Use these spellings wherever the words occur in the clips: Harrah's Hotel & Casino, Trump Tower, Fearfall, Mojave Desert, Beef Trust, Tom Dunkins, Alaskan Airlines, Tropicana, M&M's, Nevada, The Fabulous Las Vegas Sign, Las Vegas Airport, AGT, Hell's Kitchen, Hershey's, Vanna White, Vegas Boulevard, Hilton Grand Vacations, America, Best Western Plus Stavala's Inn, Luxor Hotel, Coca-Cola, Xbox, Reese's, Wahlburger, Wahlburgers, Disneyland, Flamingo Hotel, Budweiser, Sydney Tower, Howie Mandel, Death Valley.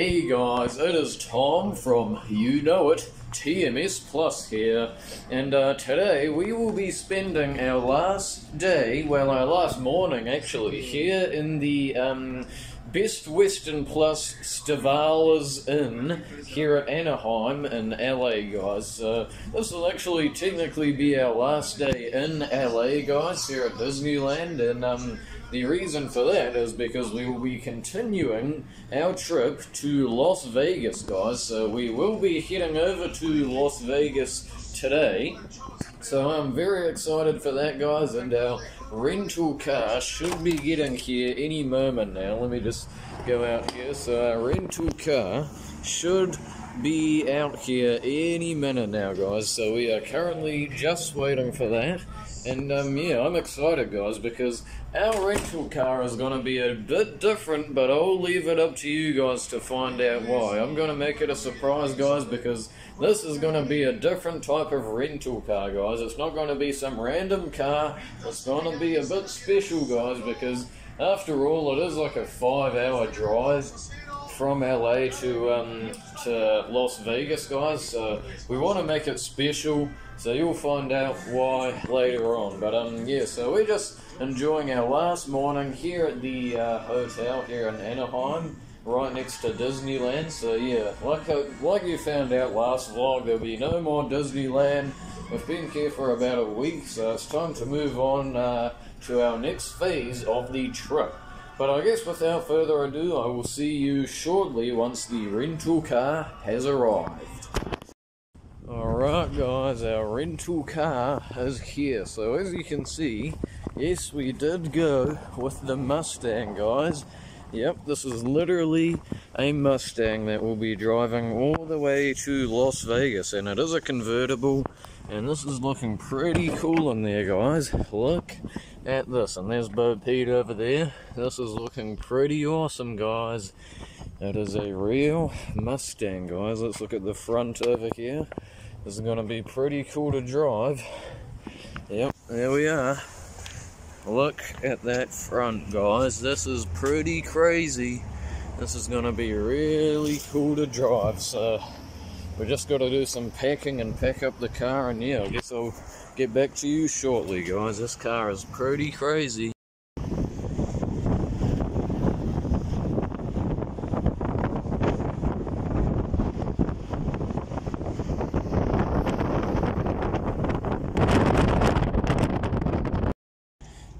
Hey guys, it is Tom from You Know It, TMS Plus here, and today we will be spending our last day, well our last morning actually, here in the Best Western Plus Stavala's Inn here at Anaheim in LA, guys. This will actually technically be our last day in LA, guys, here at Disneyland, and the reason for that is because we will be continuing our trip to Las Vegas, guys. So we will be heading over to Las Vegas today. So I'm very excited for that, guys, and our rental car should be getting here any moment now. Let me just go out here. So our rental car should be out here any minute now, guys. So we are currently just waiting for that. And yeah, I'm excited, guys, because our rental car is going to be a bit different, but I'll leave it up to you guys to find out why. I'm going to make it a surprise, guys, because this is going to be a different type of rental car, guys. It's not going to be some random car. It's going to be a bit special, guys, because after all, it is like a 5-hour drive from LA to Las Vegas, guys, so we want to make it special, so you'll find out why later on. But yeah, so we're just enjoying our last morning here at the hotel here in Anaheim, right next to Disneyland. So yeah, like you found out last vlog, there'll be no more Disneyland. We've been here for about a week, so it's time to move on to our next phase of the trip. But I guess without further ado, I will see you shortly once the rental car has arrived. Alright guys, our rental car is here. So as you can see, yes, we did go with the Mustang, guys. Yep, this is literally a Mustang that will be driving all the way to Las Vegas. And it is a convertible, and this is looking pretty cool in there, guys. Look at this, and there's Bo Pete over there. This is looking pretty awesome, guys. It is a real Mustang, guys. Let's look at the front over here. This is going to be pretty cool to drive. Yep, there we are. Look at that front, guys. This is pretty crazy. This is going to be really cool to drive, so we just got to do some packing and pack up the car, and yeah, I guess I'll get back to you shortly, guys. This car is pretty crazy.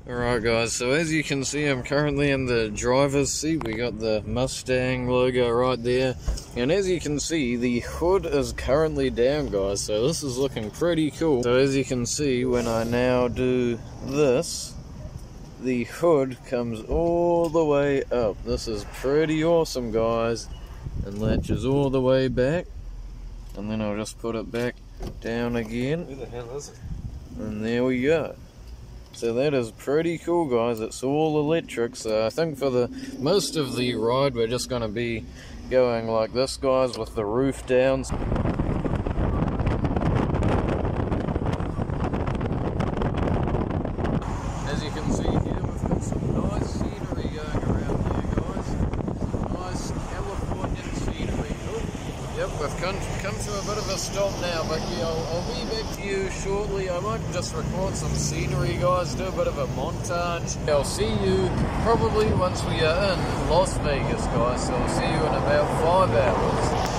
Alright guys, so as you can see, I'm currently in the driver's seat. We got the Mustang logo right there, and as you can see, the hood is currently down, guys, so this is looking pretty cool. So as you can see, when I now do this, the hood comes all the way up. This is pretty awesome, guys, and latches all the way back, and then I'll just put it back down again. Who the hell is it? And there we go. So that is pretty cool, guys. It's all electric, so I think for the most of the ride we're just going to be going like this, guys, with the roof down. As you can see here, we've got some nice scenery going around there, guys. Some nice Californian scenery. Ooh. Yep, we've come to a bit of a stop now, but yeah, I'll be back to you shortly. I might just record some scenery, guys, do a bit of a montage. I'll see you probably once we are in Las Vegas, guys, so I'll see you in about 5 hours.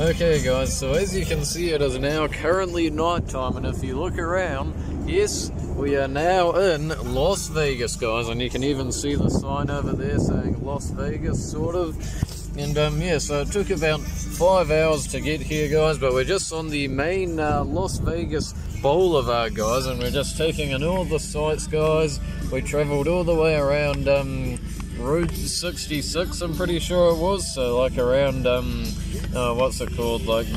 Okay guys, so as you can see, it is now currently night time, and if you look around, yes, we are now in Las Vegas, guys, and you can even see the sign over there saying Las Vegas, sort of. And yeah, so it took about 5 hours to get here, guys, but we're just on the main Las Vegas Boulevard, guys, and we're just taking in all the sights, guys. We traveled all the way around Route 66, I'm pretty sure it was, so like around, what's it called, like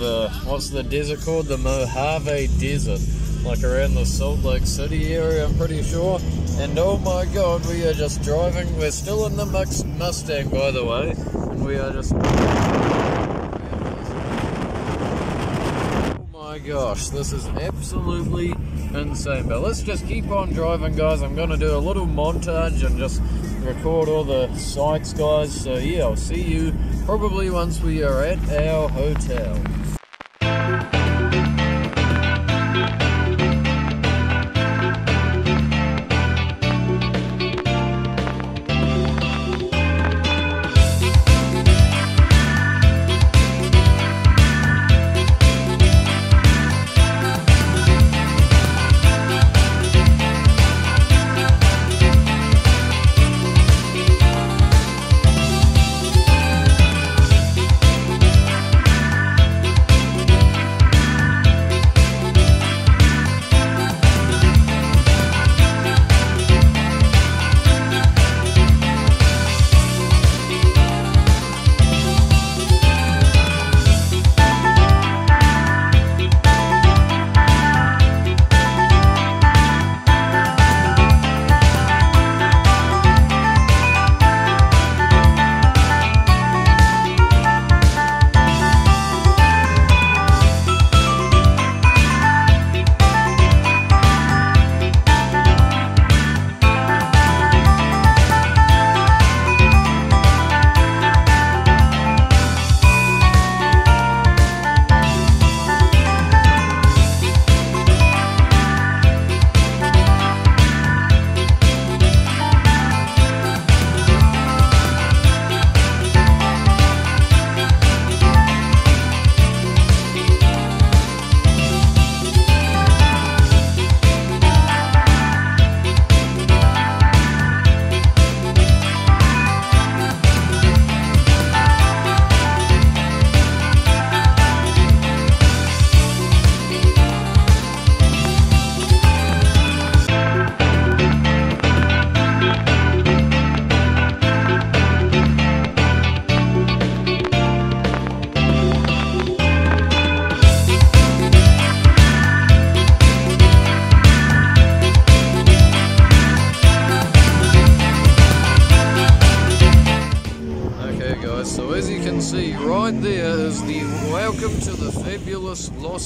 what's the desert called, the Mojave Desert, like around the Salt Lake City area, I'm pretty sure. And oh my god, we are just driving, we're still in the Mustang, by the way. We are just... oh my gosh, this is absolutely insane. But let's just keep on driving, guys. I'm going to do a little montage and just record all the sights, guys. So yeah, I'll see you probably once we are at our hotel.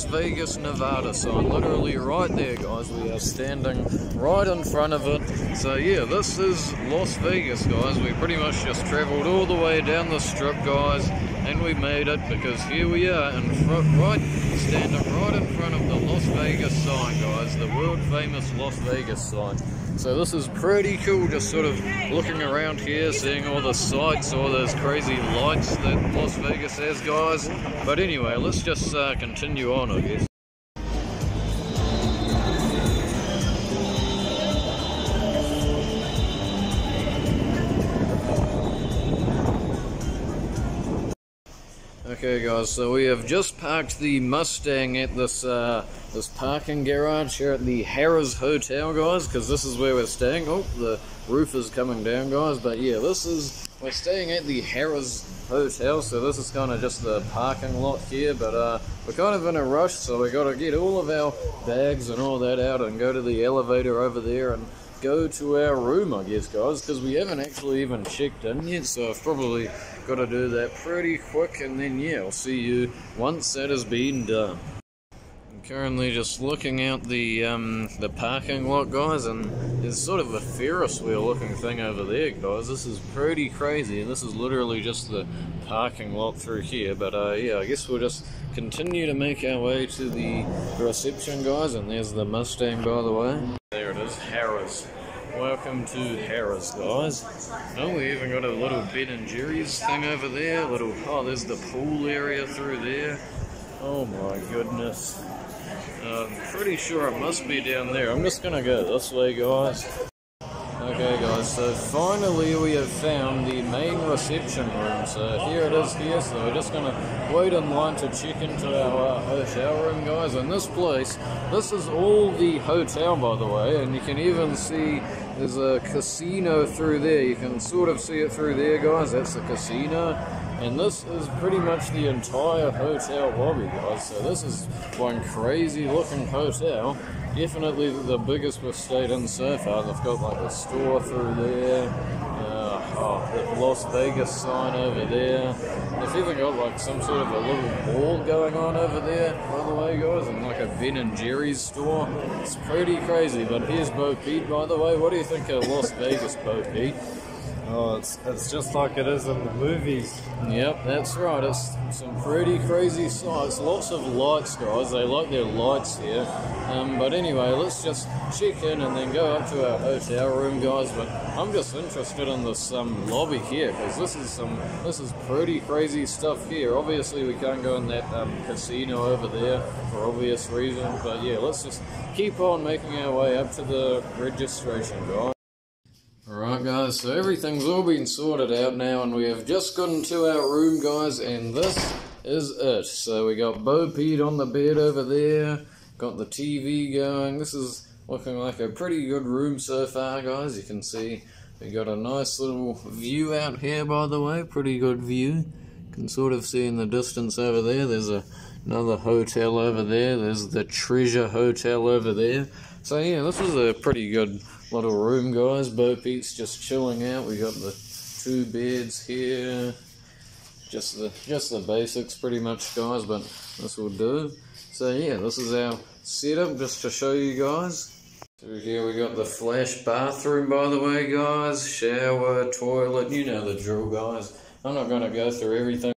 Vegas, Nevada sign, literally right there, guys. We are standing right in front of it. So yeah, this is Las Vegas, guys. We pretty much just traveled all the way down the strip, guys, and we made it, because here we are in front, right, standing right in front of the Las Vegas sign, guys, the world famous Las Vegas sign. So this is pretty cool, just sort of looking around here, seeing all the sights, all those crazy lights that Las Vegas has, guys. But anyway, let's just continue on, I guess. Okay guys, so we have just parked the Mustang at this this parking garage here at the Harrah's Hotel, guys, because this is where we're staying. Oh, the roof is coming down, guys, but yeah, this is, we're staying at the Harrah's Hotel, so this is kind of just the parking lot here, but we're kind of in a rush, so we got to get all of our bags and all that out and go to the elevator over there and go to our room, I guess, guys, because we haven't actually even checked in yet, so I've probably got to do that pretty quick, and then yeah, I'll see you once that has been done. I'm currently just looking out the parking lot, guys, and there's sort of a Ferris wheel looking thing over there, guys. This is pretty crazy, and this is literally just the parking lot through here, but yeah, I guess we'll just continue to make our way to the reception, guys, and there's the Mustang, by the way. There it is, Harrah's. Welcome to Harrah's, guys. Oh, we even got a little Ben & Jerry's thing over there. Oh, there's the pool area through there. Oh my goodness. Pretty sure it must be down there. I'm just gonna go this way, guys. Okay, guys, so finally we have found the main reception room. So here it is here. So we're just gonna wait in line to check into our hotel room, guys. And this place, this is all the hotel, by the way. And you can even see there's a casino through there. You can sort of see it through there, guys. That's the casino. And this is pretty much the entire hotel lobby, guys. So this is one crazy looking hotel. Definitely the biggest we've stayed in so far. They've got like a store through there, the Las Vegas sign over there. They've even got like some sort of a little ball going on over there, by the way, guys, and like a Ben & Jerry's store. It's pretty crazy. But here's Bo Pete, by the way. What do you think of Las Vegas, Bo Pete? Oh, it's just like it is in the movies. Yep, that's right. It's some pretty crazy sights. Lots of lights, guys. They like their lights here. But anyway, let's just check in and then go up to our hotel room, guys. But I'm just interested in this lobby here, because this is pretty crazy stuff here. Obviously, we can't go in that casino over there for obvious reasons. But yeah, let's just keep on making our way up to the registration, guys. Alright, guys, so everything's all been sorted out now, and we have just gotten to our room, guys, and this is it. So we got Bo Pete on the bed over there, got the TV going. This is looking like a pretty good room so far, guys. You can see we got a nice little view out here, by the way, pretty good view. You can sort of see in the distance over there, there's another hotel over there, there's the Treasure Hotel over there. So yeah, this was a pretty good little room, guys. Bo Pete's just chilling out. We got the two beds here, just the basics pretty much, guys. But this will do. So yeah, this is our setup just to show you guys. So here we got the flash bathroom, by the way, guys. Shower, toilet, you know the drill, guys. I'm not gonna go through everything.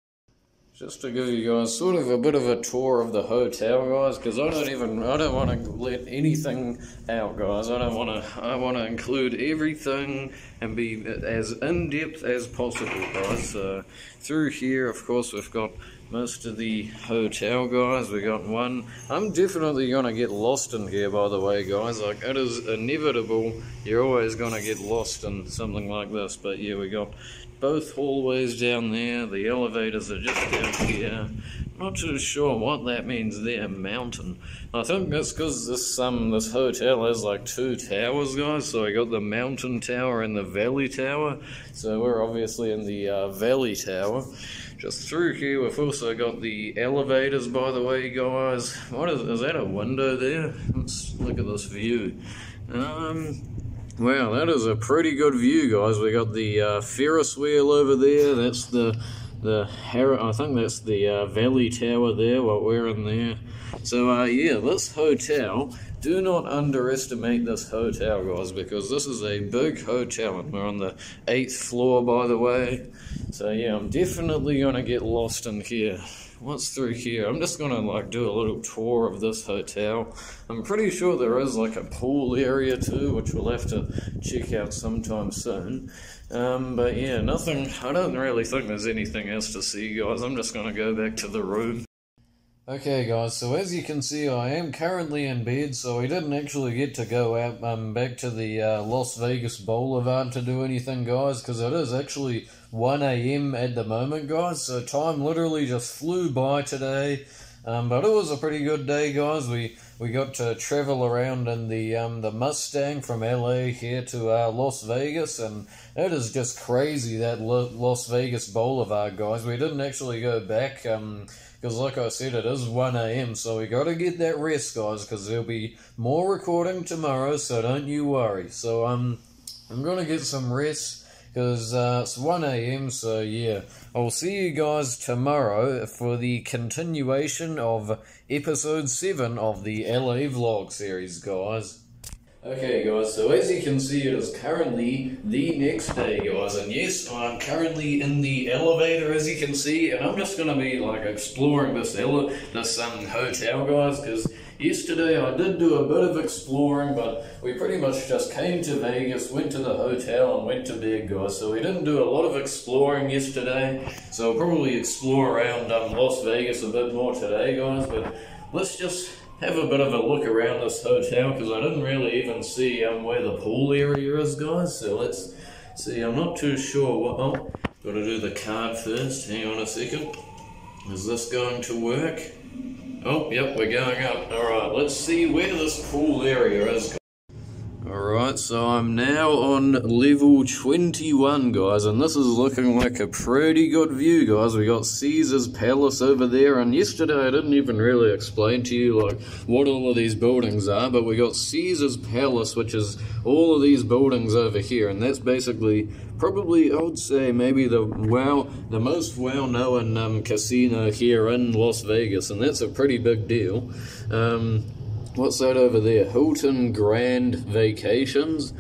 Just to give you guys sort of a bit of a tour of the hotel, guys, because I don't want to let anything out, guys. I want to include everything and be as in-depth as possible, guys. So through here, of course, we've got most of the hotel, guys. We got one. I'm definitely going to get lost in here, by the way, guys. Like, it is inevitable. You're always going to get lost in something like this. But yeah, we got both hallways down there, the elevators are just down here. Not too sure what that means there, mountain. I think that's because this hotel has like two towers, guys. So we got the mountain tower and the valley tower. So we're obviously in the valley tower. Just through here, we've also got the elevators, by the way, guys. What is that a window there? Let's look at this view. Wow, that is a pretty good view, guys. We got the Ferris wheel over there. That's I think that's the Valley Tower there, what we're in there. So yeah, this hotel, do not underestimate this hotel, guys, because this is a big hotel, and we're on the 8th floor, by the way. So yeah, I'm definitely gonna get lost in here. What's through here? I'm just gonna like do a little tour of this hotel. I'm pretty sure there is like a pool area too, which we'll have to check out sometime soon. But yeah, nothing. I don't really think there's anything else to see, guys. I'm just gonna go back to the room. Okay, guys. So as you can see, I am currently in bed, so we didn't actually get to go out back to the Las Vegas Boulevard to do anything, guys, because it is actually 1 AM at the moment, guys, so time literally just flew by today. But it was a pretty good day, guys. We got to travel around in the Mustang from LA here to Las Vegas, and it is just crazy, that Las Vegas Boulevard, guys. We didn't actually go back because, like I said, it is 1 AM, so we got to get that rest, guys, because there'll be more recording tomorrow, so don't you worry. So I'm going to get some rest, because it's 1 AM, so yeah. I'll see you guys tomorrow for the continuation of episode 7 of the L.A. Vlog Series, guys. Okay, guys, so as you can see, it is currently the next day, guys, and yes, I'm currently in the elevator, as you can see, and I'm just going to be, like, exploring this hotel, guys, because Yesterday I did do a bit of exploring, but we pretty much just came to Vegas, went to the hotel and went to bed, guys. So we didn't do a lot of exploring yesterday, so we'll probably explore around Las Vegas a bit more today, guys. But let's just have a bit of a look around this hotel, because I didn't really even see where the pool area is, guys. So let's see. I'm not too sure what... Oh, got to do the card first. Hang on a second. Is this going to work? Oh, yep, we're going up. Alright, let's see where this pool area is. Alright, so I'm now on level 21, guys, and this is looking like a pretty good view, guys. We got Caesar's Palace over there, and yesterday I didn't even really explain to you, like, what all of these buildings are, but we got Caesar's Palace, which is all of these buildings over here, and that's basically... probably, I would say, maybe the most well-known casino here in Las Vegas, and that's a pretty big deal. What's that over there? Hilton Grand Vacations.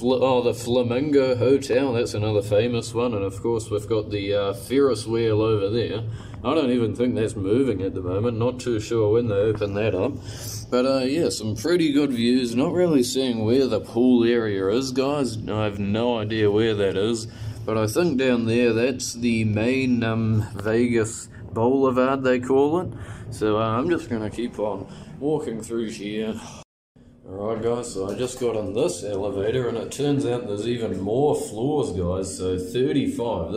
The Flamingo Hotel, that's another famous one, and of course we've got the Ferris wheel over there. I don't even think that's moving at the moment, not too sure when they open that up. But yeah, some pretty good views, not really seeing where the pool area is, guys. I have no idea where that is, but I think down there that's the main Vegas Boulevard, they call it. So I'm just going to keep on walking through here. Alright guys, so I just got on this elevator and it turns out there's even more floors, guys, so 35.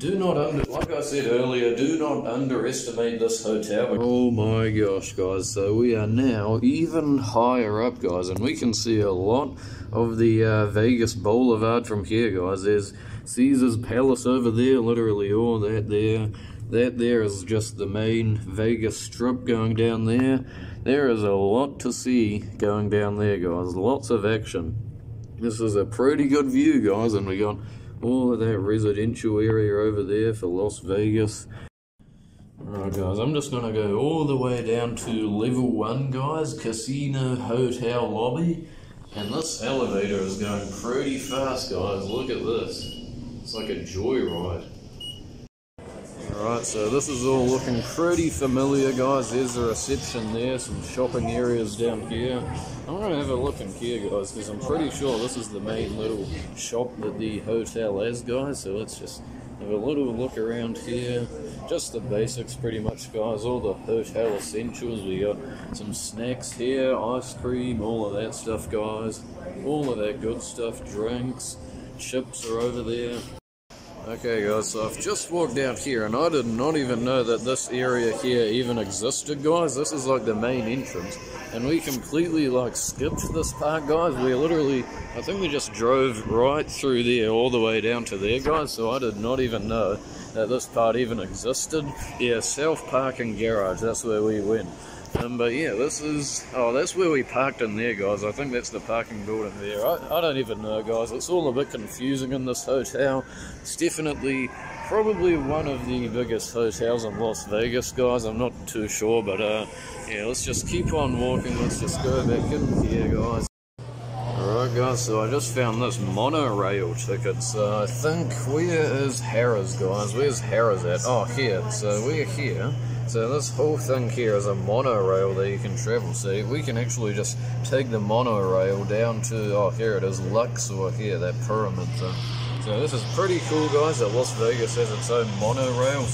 Like I said earlier, do not underestimate this hotel. Oh my gosh, guys, so we are now even higher up, guys, and we can see a lot of the Vegas Boulevard from here, guys. There's Caesar's Palace over there, literally all that there. That there is just the main Vegas Strip going down there. There is a lot to see going down there, guys. Lots of action. This is a pretty good view, guys, and we got all of that residential area over there for Las Vegas. Alright guys, I'm just gonna go all the way down to level 1, guys, Casino Hotel Lobby. And this elevator is going pretty fast, guys. Look at this. It's like a joyride. Alright, so this is all looking pretty familiar, guys. There's the reception there, some shopping areas down here. I'm going to have a look in here, guys, because I'm pretty sure this is the main little shop that the hotel has, guys. So let's just have a little look around here. Just the basics pretty much, guys. All the hotel essentials. We got some snacks here, ice cream, all of that stuff, guys. All of that good stuff, drinks, chips are over there. Okay guys, so I've just walked out here and I did not even know that this area here even existed, guys. This is like the main entrance and we completely like skipped this part, guys. We literally, I think we just drove right through there all the way down to there, guys. So I did not even know that this part even existed. Yeah, self-parking garage, that's where we went. But yeah, this is, oh, that's where we parked in there, guys. I think that's the parking building there. I don't even know, guys. It's all a bit confusing in this hotel. It's definitely probably one of the biggest hotels in Las Vegas, guys. I'm not too sure, but yeah, let's just keep on walking. Let's just go back in here, guys. Alright guys, so I just found this monorail ticket, so I think, where is Harrah's, guys? Where's Harrah's at? Oh, here. So we're here. So this whole thing here is a monorail that you can travel. See, we can actually just take the monorail down to, oh, here it is, Luxor here, that pyramid thing. So this is pretty cool, guys, that Las Vegas has its own monorail.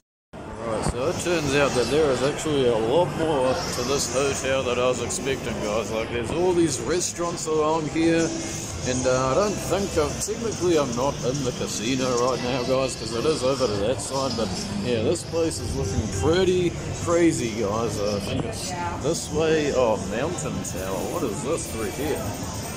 Alright, so it turns out that there is actually a lot more to this hotel than I was expecting, guys. Like, there's all these restaurants along here. And I don't think, technically I'm not in the casino right now, guys, because it is over to that side, but yeah, this place is looking pretty crazy, guys. I think it's this way. Oh, Mountain Tower, what is this through here?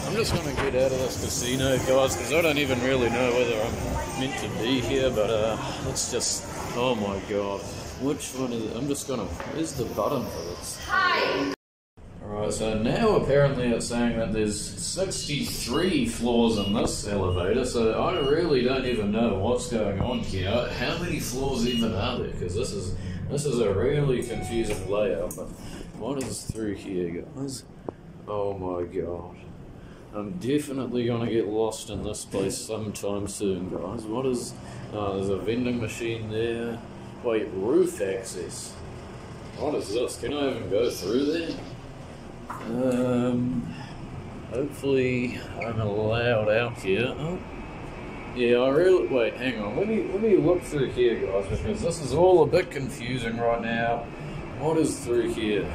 I'm just going to get out of this casino, guys, because I don't even really know whether I'm meant to be here, but it's just, oh my god, which one is it? I'm just going to, where's the button for this? Hi! Alright, so now apparently it's saying that there's 63 floors in this elevator, so I really don't even know what's going on here. How many floors even are there? Because this is a really confusing layout. But what is through here, guys? Oh my god. I'm definitely going to get lost in this place sometime soon, guys. What is... oh, there's a vending machine there. Wait, roof access. What is this? Can I even go through there? Hopefully I'm allowed out here. Oh, yeah, I really, wait, hang on, let me look through here, guys, because this is all a bit confusing right now. What is through here?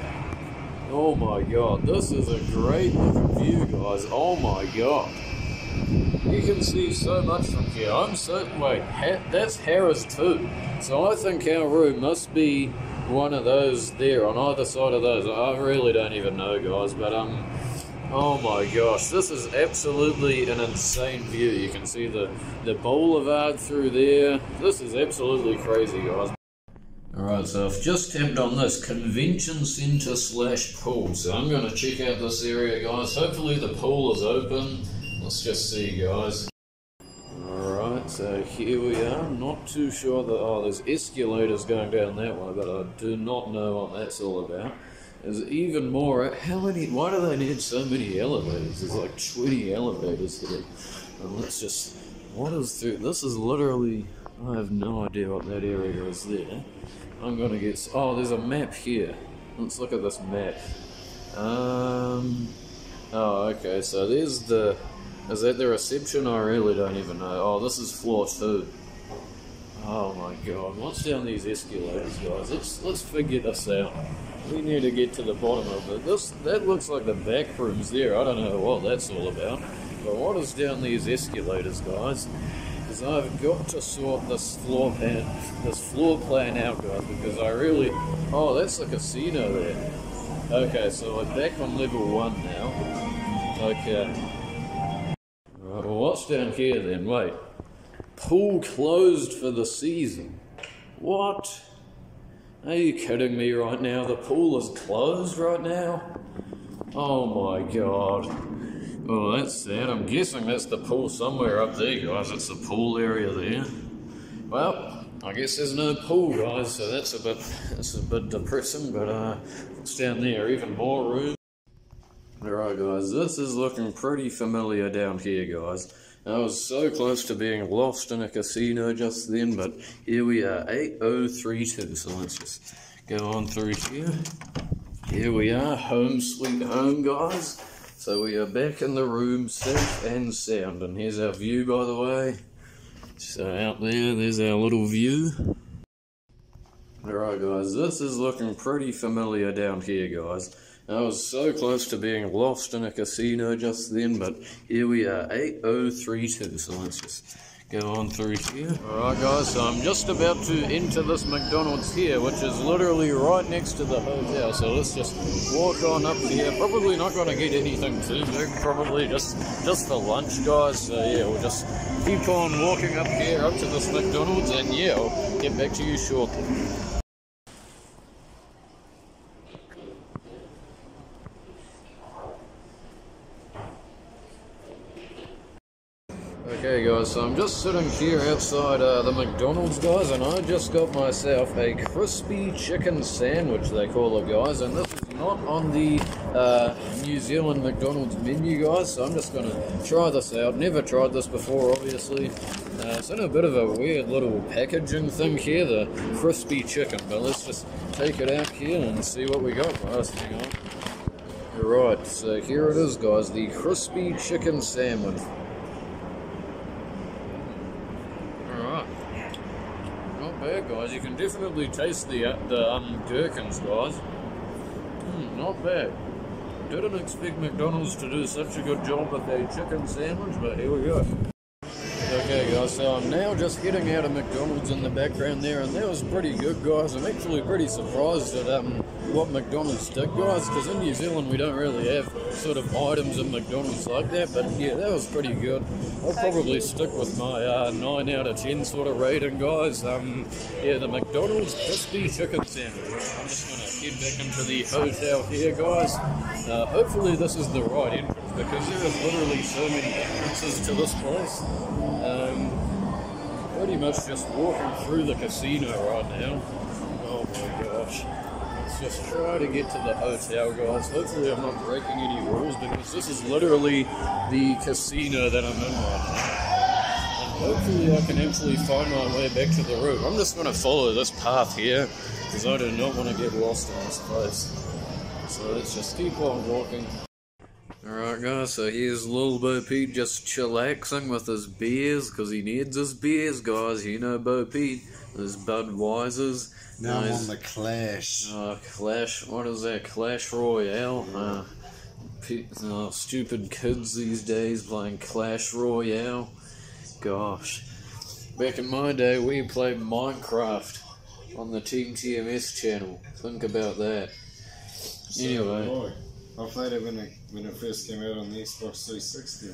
Oh my god, this is a great view, guys. Oh my god. You can see so much from here. I'm certain, wait, that's Harrah's too. So I think our room must be one of those there on either side of those. I really don't even know, guys, but oh my gosh, this is absolutely an insane view. You can see the boulevard through there. This is absolutely crazy, guys. Alright, so I've just tapped on this convention center / pool. So I'm going to check out this area, guys. Hopefully the pool is open. Let's just see, guys. Alright, so here we are. I'm not too sure that, oh, there's escalators going down that way, but I do not know what that's all about. There's even more, why do they need so many elevators? There's like 20 elevators here. And let's just, what is through, this is literally, I have no idea what that area is there. I'm gonna guess, oh, there's a map here. Let's look at this map. Oh, okay, so there's the, is that the reception? I really don't even know. Oh, this is floor 2. Oh my god, what's down these escalators, guys? Let's figure this out. We need to get to the bottom of it. That looks like the back rooms there. I don't know what that's all about. But what is down these escalators, guys? Because I've got to sort this floor plan out, guys, because I really... Oh, that's the casino there. Okay, so we're back on level 1 now. Okay. Alright, well, what's down here then? Wait. Pool closed for the season. What? Are you kidding me right now? The pool is closed right now? Oh my god. Oh, that's sad. I'm guessing that's the pool somewhere up there, guys. It's the pool area there. Well, I guess there's no pool, guys, so that's a bit depressing, but it's down there, even more room. Alright, guys, this is looking pretty familiar down here, guys. I was so close to being lost in a casino just then, but here we are, 8032, so let's just go on through here. Here we are, home sweet home, guys. So we are back in the room, safe and sound, and here's our view, by the way. So out there, there's our little view. Alright, guys, this is looking pretty familiar down here, guys. I was so close to being lost in a casino just then, but here we are, 8032, so let's just go on through here. Alright, guys, so I'm just about to enter this McDonald's here, which is literally right next to the hotel, so let's just walk on up here. Probably not going to get anything too big, probably just for lunch, guys, so yeah, we'll just keep on walking up here, up to this McDonald's, and yeah, I'll get back to you shortly. Okay, guys, so I'm just sitting here outside the McDonald's, guys, and I just got myself a crispy chicken sandwich, they call it, guys, and this is not on the New Zealand McDonald's menu, guys, so I'm just going to try this out. Never tried this before, obviously. It's in a bit of a weird little packaging thing here, the crispy chicken, but let's just take it out here and see what we got, guys. Hang on. Right, so here it is, guys, the crispy chicken sandwich. Guys, you can definitely taste the gherkins, guys. Not bad. Didn't expect McDonald's to do such a good job with their chicken sandwich, but here we go. Okay, guys, so I'm now just heading out of McDonald's in the background there, and that was pretty good, guys. I'm actually pretty surprised at what McDonald's did, guys, because in New Zealand we don't really have sort of items in McDonald's like that, but yeah, that was pretty good. I'll probably stick with my 9 out of 10 sort of rating, guys. Yeah, the McDonald's crispy chicken sandwich. I'm just going to head back into the hotel here, guys. Hopefully this is the right entrance, because there is literally so many entrances to this place. Pretty much just walking through the casino right now. Oh my gosh. Just try to get to the hotel, guys. Hopefully I'm not breaking any rules, because this is literally the casino that I'm in right now. And hopefully I can actually find my way back to the room. I'm just going to follow this path here, because I do not want to get lost in this place. So let's just keep on walking. Alright guys, so here's Lil Bo Pete just chillaxing with his beers, because he needs his beers, guys. You know Bo Pete, his Budweiser's. Now I'm on the Clash. Clash, what is that? Clash Royale? Yeah. Stupid kids these days playing Clash Royale. Gosh. Back in my day, we played Minecraft on the Team TMS channel. Think about that. So anyway. I played it when it first came out on the Xbox 360.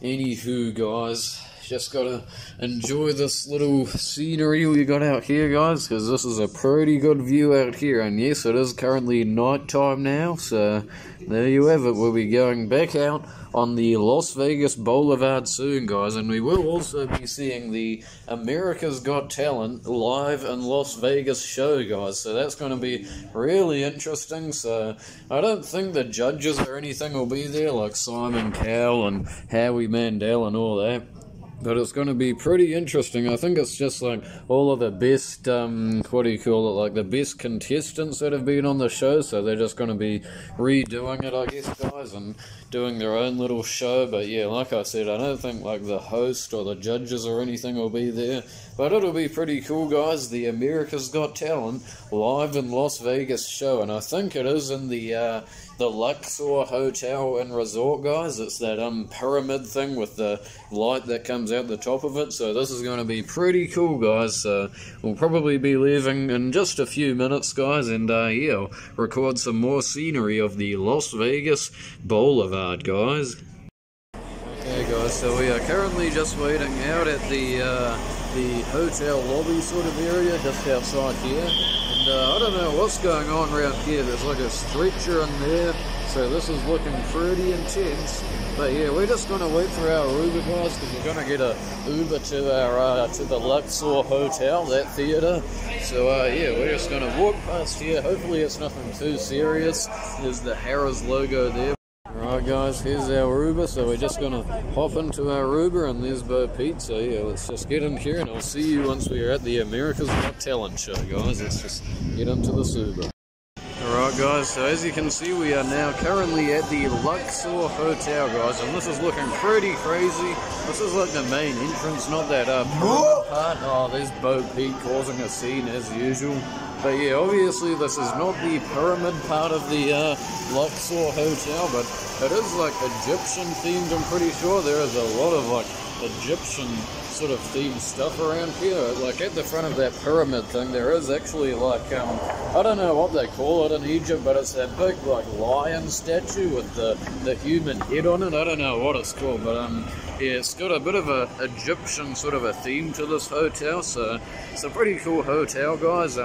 Anywho, guys, just gotta enjoy this little scenery we got out here, guys, because this is a pretty good view out here. And yes, it is currently night time now, so there you have it. We'll be going back out on the Las Vegas Boulevard soon, guys, and we will also be seeing the America's Got Talent live in Las Vegas show, guys, so that's going to be really interesting. So I don't think the judges or anything will be there, like Simon Cowell and Howie Mandel and all that, but it's going to be pretty interesting. I think it's just like all of the best, like the best contestants that have been on the show, so they're just going to be redoing it, I guess, guys, and doing their own little show. But yeah, like I said, I don't think like the host or the judges or anything will be there, but it'll be pretty cool, guys. The America's Got Talent live in Las Vegas show, and I think it is in the Luxor Hotel and Resort, guys. It's that pyramid thing with the light that comes out the top of it, so this is going to be pretty cool, guys. So we'll probably be leaving in just a few minutes, guys, and yeah, I'll record some more scenery of the Las Vegas Boulevard, guys. Okay, guys, so we are currently just waiting out at the hotel lobby sort of area just outside here. And I don't know what's going on around here. There's like a stretcher in there, so this is looking pretty intense. But yeah, we're just going to wait for our Uber, guys, because we're going to get a Uber to our to the Luxor Hotel, that theatre. So yeah, we're just going to walk past here. Hopefully it's nothing too serious. There's the Harrah's logo there. Alright guys, here's our Uber, so we're just gonna hop into our Uber, and there's Bo Pete, so yeah, let's just get in here and I'll see you once we're at the America's Got Talent show, guys. Let's just get into this Uber. Alright guys, so as you can see, we are now currently at the Luxor Hotel, guys, and this is looking pretty crazy. This is like the main entrance, not that part. Oh, there's Bo Pete causing a scene as usual. But yeah, obviously this is not the pyramid part of the Luxor Hotel, but it is like Egyptian themed, I'm pretty sure. There is a lot of like Egyptian sort of themed stuff around here. Like at the front of that pyramid thing, there is actually like, I don't know what they call it in Egypt, but it's that big like lion statue with the human head on it. I don't know what it's called, but yeah, it's got a bit of a Egyptian sort of a theme to this hotel, so it's a pretty cool hotel, guys.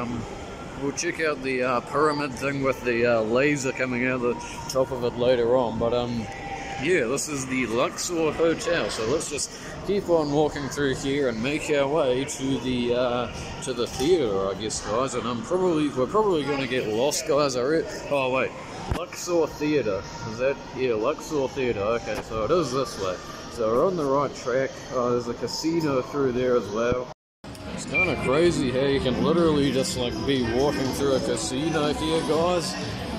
We'll check out the pyramid thing with the laser coming out the top of it later on, but yeah, this is the Luxor Hotel, so let's just keep on walking through here and make our way to the theatre, I guess, guys. And we're probably going to get lost, guys. Oh wait, Luxor Theatre, is that? Yeah, Luxor Theatre. Okay, so it is this way. So we're on the right track. Oh, there's a casino through there as well. It's kind of crazy how you can literally just like be walking through a casino here, guys.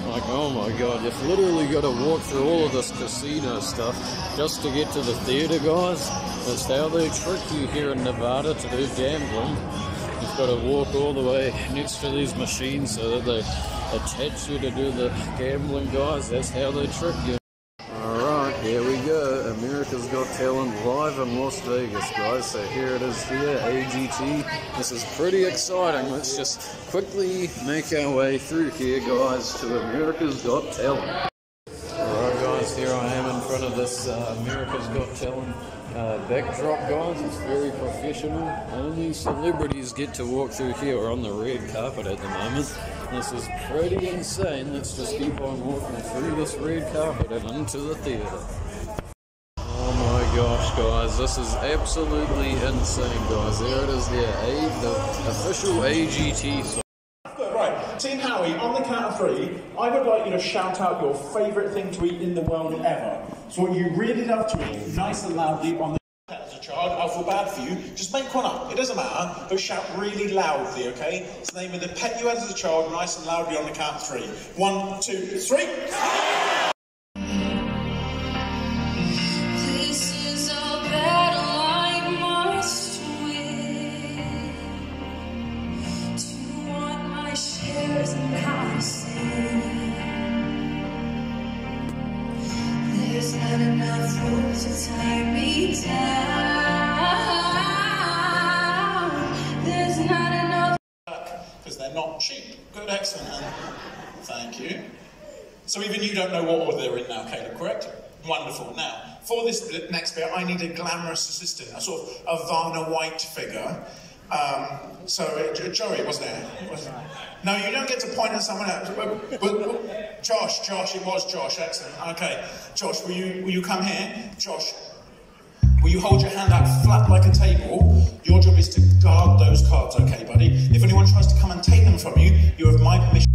Like, oh my god, you've literally got to walk through all of this casino stuff just to get to the theatre, guys. That's how they trick you here in Nevada to do gambling. You've got to walk all the way next to these machines so that they attach you to do the gambling, guys. That's how they trick you. Here we go, America's Got Talent live in Las Vegas, guys. So here it is here, AGT. This is pretty exciting. Let's just quickly make our way through here, guys, to America's Got Talent. Alright guys, here I am in front of this America's Got Talent backdrop, guys. It's very professional. Only celebrities get to walk through here. We're on the red carpet at the moment. This is pretty insane. Let's just keep on walking through this red carpet and into the theatre. Oh my gosh, guys, this is absolutely insane, guys. There it is, the official AGT song. Right, Team Howie, on the count of three, I would like you to shout out your favourite thing to eat in the world ever. So what you really love to eat, nice and loudly, on the count as a child. feel bad for you, just make one up. It doesn't matter, but shout really loudly, okay? It's the name of the pet you had as a child, nice and loudly on the count of three. 1, 2, 3. So even you don't know what order they're in now, Caleb, correct? Wonderful. Now, for this next bit, I need a glamorous assistant, a sort of a Vanna White figure. Joey, wasn't it? No, you don't get to point at someone else. Josh, it was Josh, excellent. Okay, Josh, will you come here? Josh, will you hold your hand out flat like a table? Your job is to guard those cards, okay, buddy? If anyone tries to come and take them from you, you have my permission.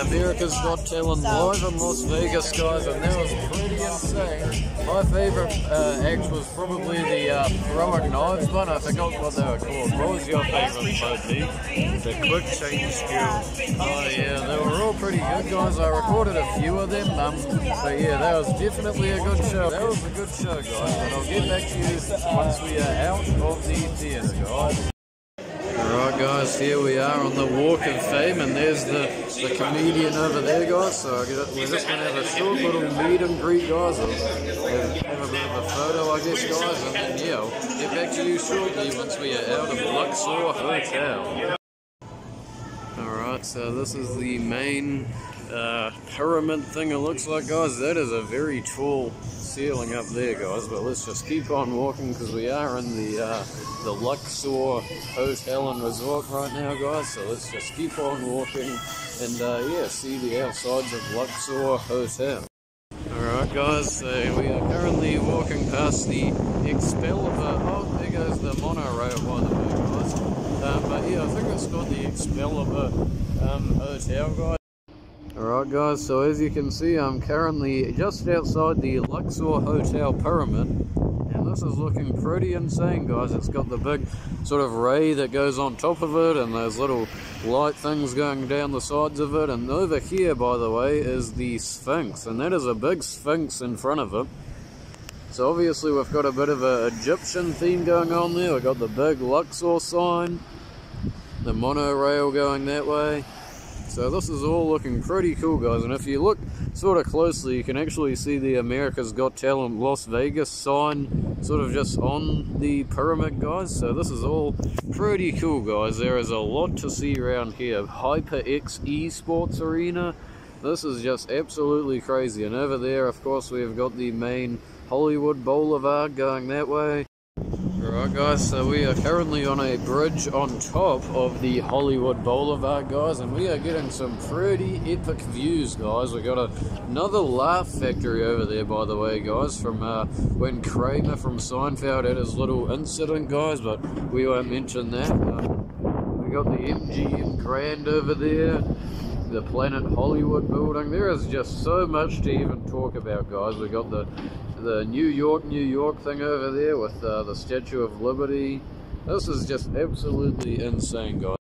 America's Got Talent live in Las Vegas, guys, and that was pretty insane. My favourite act was probably the Throwing Knives one. I forgot what they were called. What was your favourite, Bo Pete? The Quick Change Girl. Oh yeah, they were all pretty good, guys. I recorded a few of them, but yeah, that was definitely a good show. That was a good show, guys, and I'll get back to you once we are out of the theatre, guys. Alright guys, here we are on the Walk of Fame, and there's the comedian over there, guys, so we're just going to have a short little meet and greet, guys, and have a bit of a photo, I guess, guys, and then, yeah, I'll get back to you shortly once we are out of Luxor Hotel. Alright, so this is the main pyramid thing it looks like, guys. That is a very tall ceiling up there, guys, but let's just keep on walking because we are in the Luxor Hotel and Resort right now, guys, so let's just keep on walking and yeah, see the outsides of Luxor Hotel. Alright guys, we are currently walking past the Excalibur. Oh, there goes the monorail, by the way, guys. But yeah, I think it's called the Excalibur Hotel, guys. Alright guys, so as you can see, I'm currently just outside the Luxor Hotel Pyramid, and this is looking pretty insane, guys. It's got the big sort of ray that goes on top of it, and those little light things going down the sides of it, and over here, by the way, is the Sphinx, and that is a big Sphinx in front of it. So obviously we've got a bit of an Egyptian theme going on there. We've got the big Luxor sign, the monorail going that way. So this is all looking pretty cool, guys, and if you look sort of closely, you can actually see the America's Got Talent Las Vegas sign sort of just on the pyramid, guys. So this is all pretty cool, guys. There is a lot to see around here. HyperX Esports Arena. This is just absolutely crazy. And over there, of course, we've got the main Hollywood Boulevard going that way. Alright guys, so we are currently on a bridge on top of the Hollywood Boulevard, guys, and we are getting some pretty epic views, guys. We got another Laugh Factory over there, by the way, guys, from when Kramer from Seinfeld had his little incident, guys, but we won't mention that. We got the MGM Grand over there, the Planet Hollywood building. There is just so much to even talk about, guys. We got the New York thing over there with the Statue of Liberty. This is just absolutely insane, guys.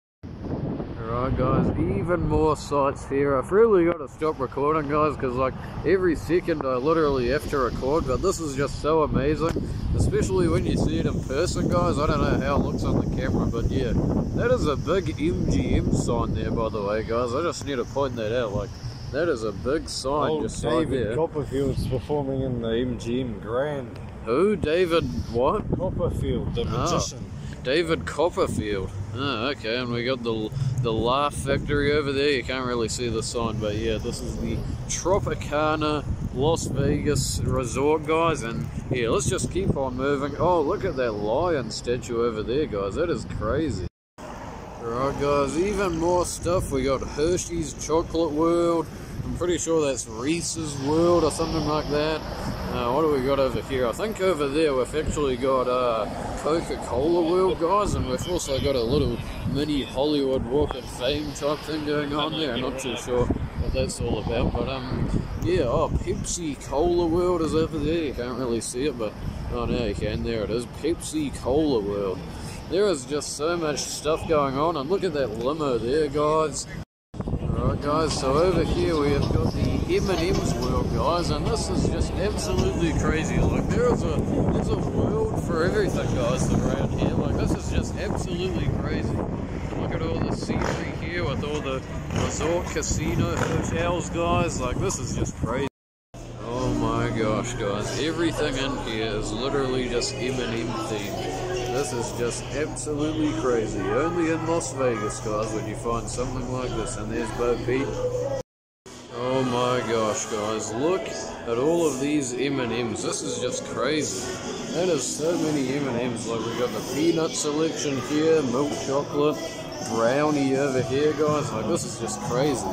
Alright guys, even more sights here. I've really got to stop recording, guys, because like every second I literally have to record, but this is just so amazing, especially when you see it in person, guys. I don't know how it looks on the camera, but yeah, that is a big MGM sign there, by the way, guys. I just need to point that out, like that is a big sign. Old just David right there. Copperfield's performing in the MGM Grand. Who? David what? Copperfield, the magician. David Copperfield. Oh, okay. And we got the Laugh Factory over there. You can't really see the sign, but yeah, this is the Tropicana Las Vegas Resort, guys. And yeah, let's just keep on moving. Oh, look at that lion statue over there, guys. That is crazy. Alright guys, even more stuff. We got Hershey's Chocolate World. I'm pretty sure that's Reese's World or something like that. What do we got over here? I think over there we've actually got Coca-Cola World, guys, and we've also got a little mini Hollywood Walk of Fame type thing going on there. I'm not too sure what that's all about, but yeah, oh, Pepsi Cola World is over there. You can't really see it, but oh no, you can. There it is, Pepsi Cola World. There is just so much stuff going on, and look at that limo there, guys. Alright guys, so over here we have got the M&M's world, guys, and this is just absolutely crazy. Like, there's a world for everything, guys, around here. Like, this is just absolutely crazy. Look at all the scenery here with all the resort casino hotels, guys. Like, this is just crazy. Oh my gosh, guys, everything in here is literally just M&M themed. This is just absolutely crazy. Only in Las Vegas, guys, when you find something like this. And there's Bo Pete. Oh my gosh, guys. Look at all of these M&Ms. This is just crazy. That is so many M&Ms. Like, we've got the peanut selection here, milk chocolate, brownie over here, guys. Like, this is just crazy.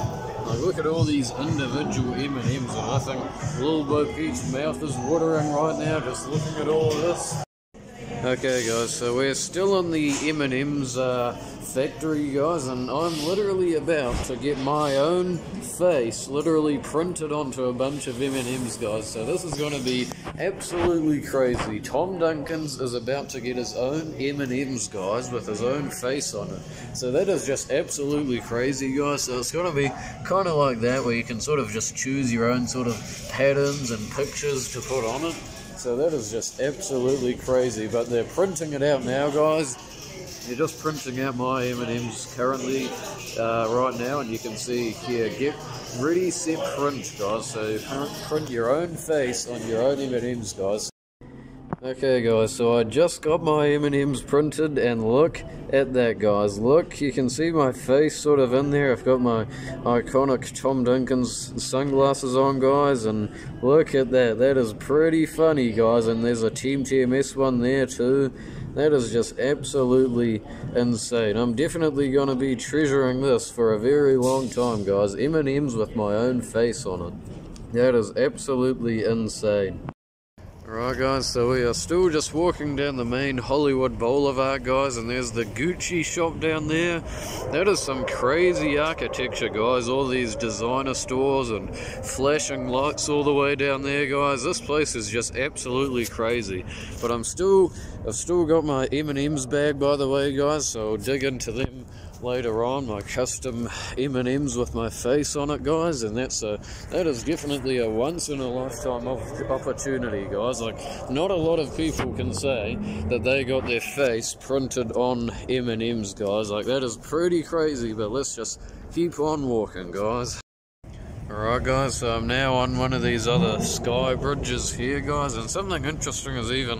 Like, look at all these individual M&Ms. And I think Lil Bo Pete's mouth is watering right now just looking at all of this. Okay guys, so we're still in the M&M's factory, guys, and I'm literally about to get my own face literally printed onto a bunch of M&M's, guys, so this is going to be absolutely crazy. Tom Dunkins is about to get his own M&M's, guys, with his own face on it. So that is just absolutely crazy, guys, so it's going to be kind of like that, where you can sort of just choose your own sort of patterns and pictures to put on it. So that is just absolutely crazy, but they're printing it out now, guys. They're just printing out my M&Ms currently right now, and you can see here, get ready, set, print, guys. So print your own face on your own M&Ms, guys. Okay guys, so I just got my M&Ms printed, and look at that, guys. Look, you can see my face sort of in there. I've got my iconic Tom Dunkins sunglasses on, guys, and look at that. That is pretty funny, guys, and there's a Team TMS one there too. That is just absolutely insane. I'm definitely going to be treasuring this for a very long time, guys. M&Ms with my own face on it. That is absolutely insane. Alright guys, so we are still just walking down the main Hollywood Boulevard, guys, and there's the Gucci shop down there. That is some crazy architecture, guys. All these designer stores and flashing lights all the way down there, guys. This place is just absolutely crazy. But I've still got my M&M's bag, by the way, guys, so I'll dig into them later on. My custom M&M's with my face on it, guys, and that is definitely a once in a lifetime opportunity, guys. Like, not a lot of people can say that they got their face printed on M&M's, guys. Like, that is pretty crazy, but let's just keep on walking, guys. Alright guys, so I'm now on one of these other sky bridges here, guys, and something interesting is even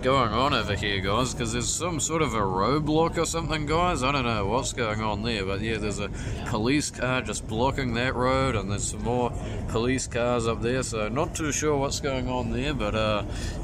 going on over here, guys, because there's some sort of a roadblock or something, guys. I don't know what's going on there, but yeah, there's a police car just blocking that road, and there's some more police cars up there, so not too sure what's going on there, but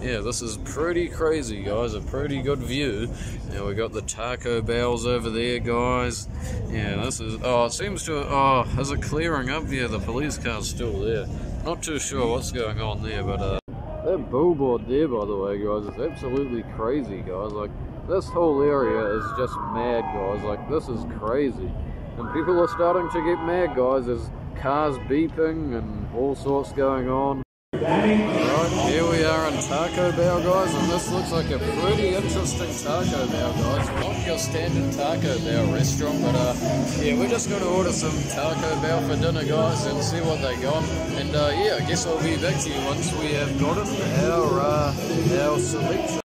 yeah, this is pretty crazy, guys. A pretty good view. Yeah, we got the Taco Bells over there, guys. Yeah, this is, oh, it seems to, oh, is it clearing up? Yeah, the police car's still there. Not too sure what's going on there, but that billboard there, by the way, guys, is absolutely crazy, guys. Like, this whole area is just mad, guys. Like, this is crazy, and people are starting to get mad, guys. There's cars beeping and all sorts going on. Alright, here we are in Taco Bell, guys, and this looks like a pretty interesting Taco Bell, guys. Not your standard Taco Bell restaurant, but yeah, we're just going to order some Taco Bell for dinner, guys, and see what they got. And yeah, I guess I'll be back to you once we have gotten our selection.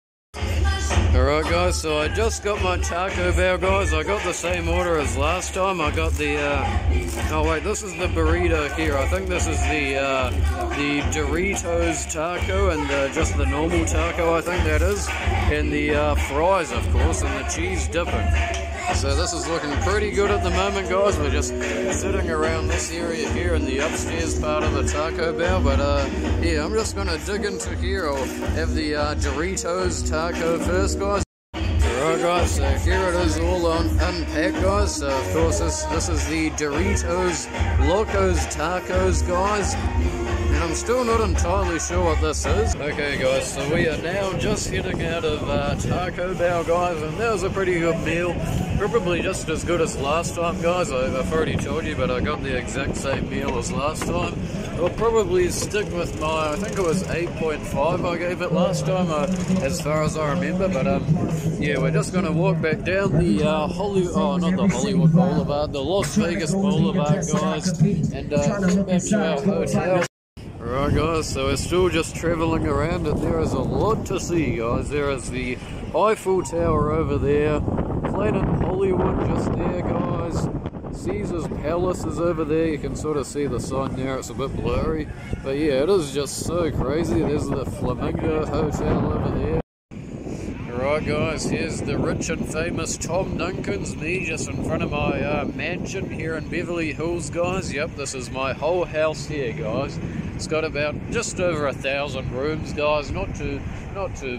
Alright guys, so I just got my Taco Bell, guys. I got the same order as last time. I got the, oh wait, this is the burrito here. I think this is the Doritos taco, and just the normal taco, I think that is. And the fries, of course, and the cheese dipping. So this is looking pretty good at the moment, guys. We're just sitting around this area here in the upstairs part of the Taco Bell, but yeah, I'm just gonna dig into here. I'll have the Doritos taco first, guys. Alright guys, so here it is all on unpacked, guys. So of course this is the Doritos Locos Tacos, guys. And I'm still not entirely sure what this is. Okay guys, so we are now just heading out of Taco Bell, guys, and that was a pretty good meal. Probably just as good as last time, guys. I've already told you, but I got the exact same meal as last time. I'll probably stick with my, I think it was 8.5 I gave it last time, as far as I remember, but yeah, we're just going to walk back down the Hollywood, oh, not the Hollywood Boulevard, the Las Vegas Boulevard, guys, and come back to our hotel. Alright guys, so we're still just travelling around, and there is a lot to see, guys. There is the Eiffel Tower over there, Planet Hollywood just there, guys. Caesar's Palace is over there. You can sort of see the sign there, it's a bit blurry. But yeah, it is just so crazy. There's the Flamingo Hotel over there. Alright guys, here's the rich and famous Tom Dunkins, me just in front of my mansion here in Beverly Hills, guys. Yep, this is my whole house here, guys. It's got about just over 1,000 rooms, guys. Not too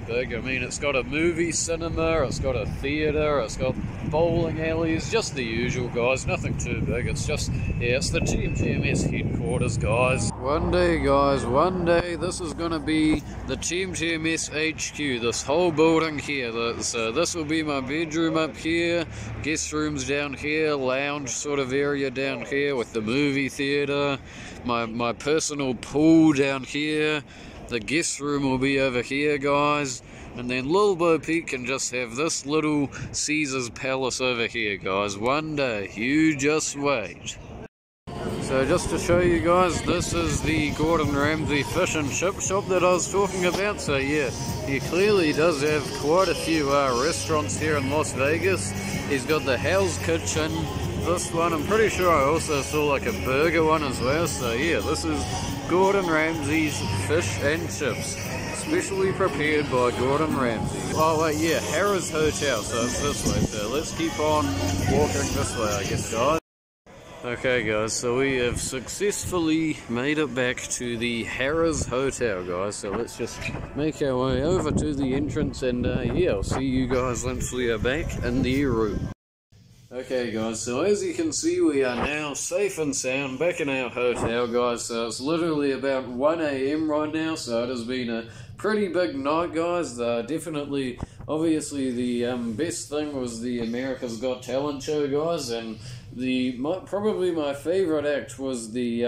big. I mean, it's got a movie cinema, it's got a theater, it's got bowling alleys, just the usual, guys. Nothing too big. It's just, yeah, it's the Team TMS headquarters, guys. One day, guys, one day this is gonna be the Team TMS HQ. This whole building here. So this will be my bedroom up here, guest rooms down here, lounge sort of area down here with the movie theater, my personal pool down here. The guest room will be over here, guys, and then Lil Bo Pete can just have this little Caesar's Palace over here, guys. One day, you just wait. So just to show you guys, this is the Gordon Ramsay fish and chip shop that I was talking about. So yeah, he clearly does have quite a few restaurants here in Las Vegas. He's got the Hell's Kitchen, this one. I'm pretty sure I also saw like a burger one as well. So yeah, this is Gordon Ramsay's fish and chips, specially prepared by Gordon Ramsay. Oh wait, yeah, Harrah's Hotel, so it's this way. So let's keep on walking this way, I guess, guys. Okay guys, so we have successfully made it back to the Harrah's Hotel, guys, so let's just make our way over to the entrance, and yeah, I'll see you guys once we are back in the room. Okay guys, so as you can see, we are now safe and sound back in our hotel, guys. So it's literally about 1 AM right now, so it has been a pretty big night, guys. Definitely, obviously the best thing was the America's Got Talent show, guys, and probably my favorite act was the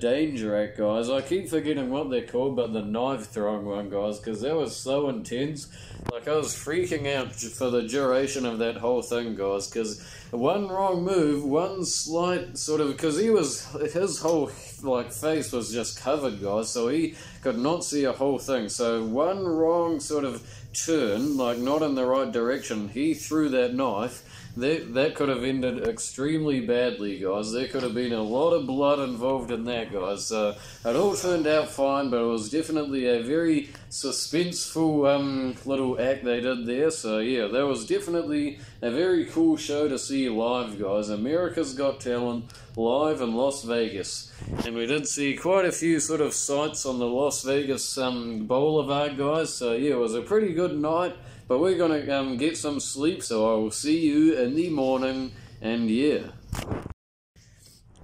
danger act, guys. I keep forgetting what they're called, but the knife throwing one, guys, because that was so intense. Like, I was freaking out for the duration of that whole thing, guys, because one wrong move, one slight sort of, because his whole, like, face was just covered, guys, so he could not see a whole thing. So one wrong sort of turn, like, not in the right direction, he threw that knife. That could have ended extremely badly, guys. There could have been a lot of blood involved in that, guys. So it all turned out fine, but it was definitely a very suspenseful little act they did there. So yeah, that was definitely a very cool show to see live, guys. America's Got Talent live in Las Vegas. And we did see quite a few sort of sights on the Las Vegas Boulevard, guys. So yeah, it was a pretty good night. But we're going to get some sleep, so I will see you in the morning, and yeah.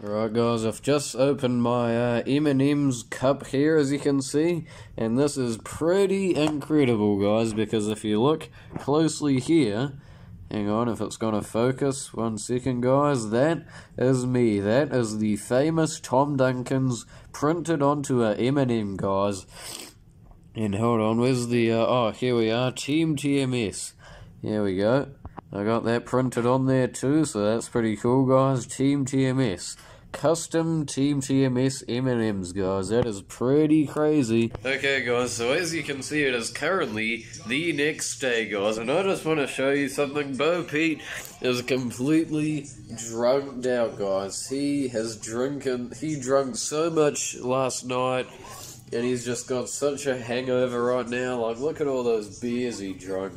Alright guys, I've just opened my M&M's cup here, as you can see. And this is pretty incredible, guys, because if you look closely here, hang on if it's going to focus, 1 second guys, that is me. That is the famous Tom Dunkins printed onto a M&M, guys. And hold on, where's the, oh, here we are, Team TMS. Here we go. I got that printed on there too, so that's pretty cool, guys. Team TMS. Custom Team TMS M&M's, guys. That is pretty crazy. Okay, guys, so as you can see, it is currently the next day, guys. And I just want to show you something. Bo Pete is completely drunked out, guys. He has drunk so much last night. And he's just got such a hangover right now. Like, look at all those beers he drank.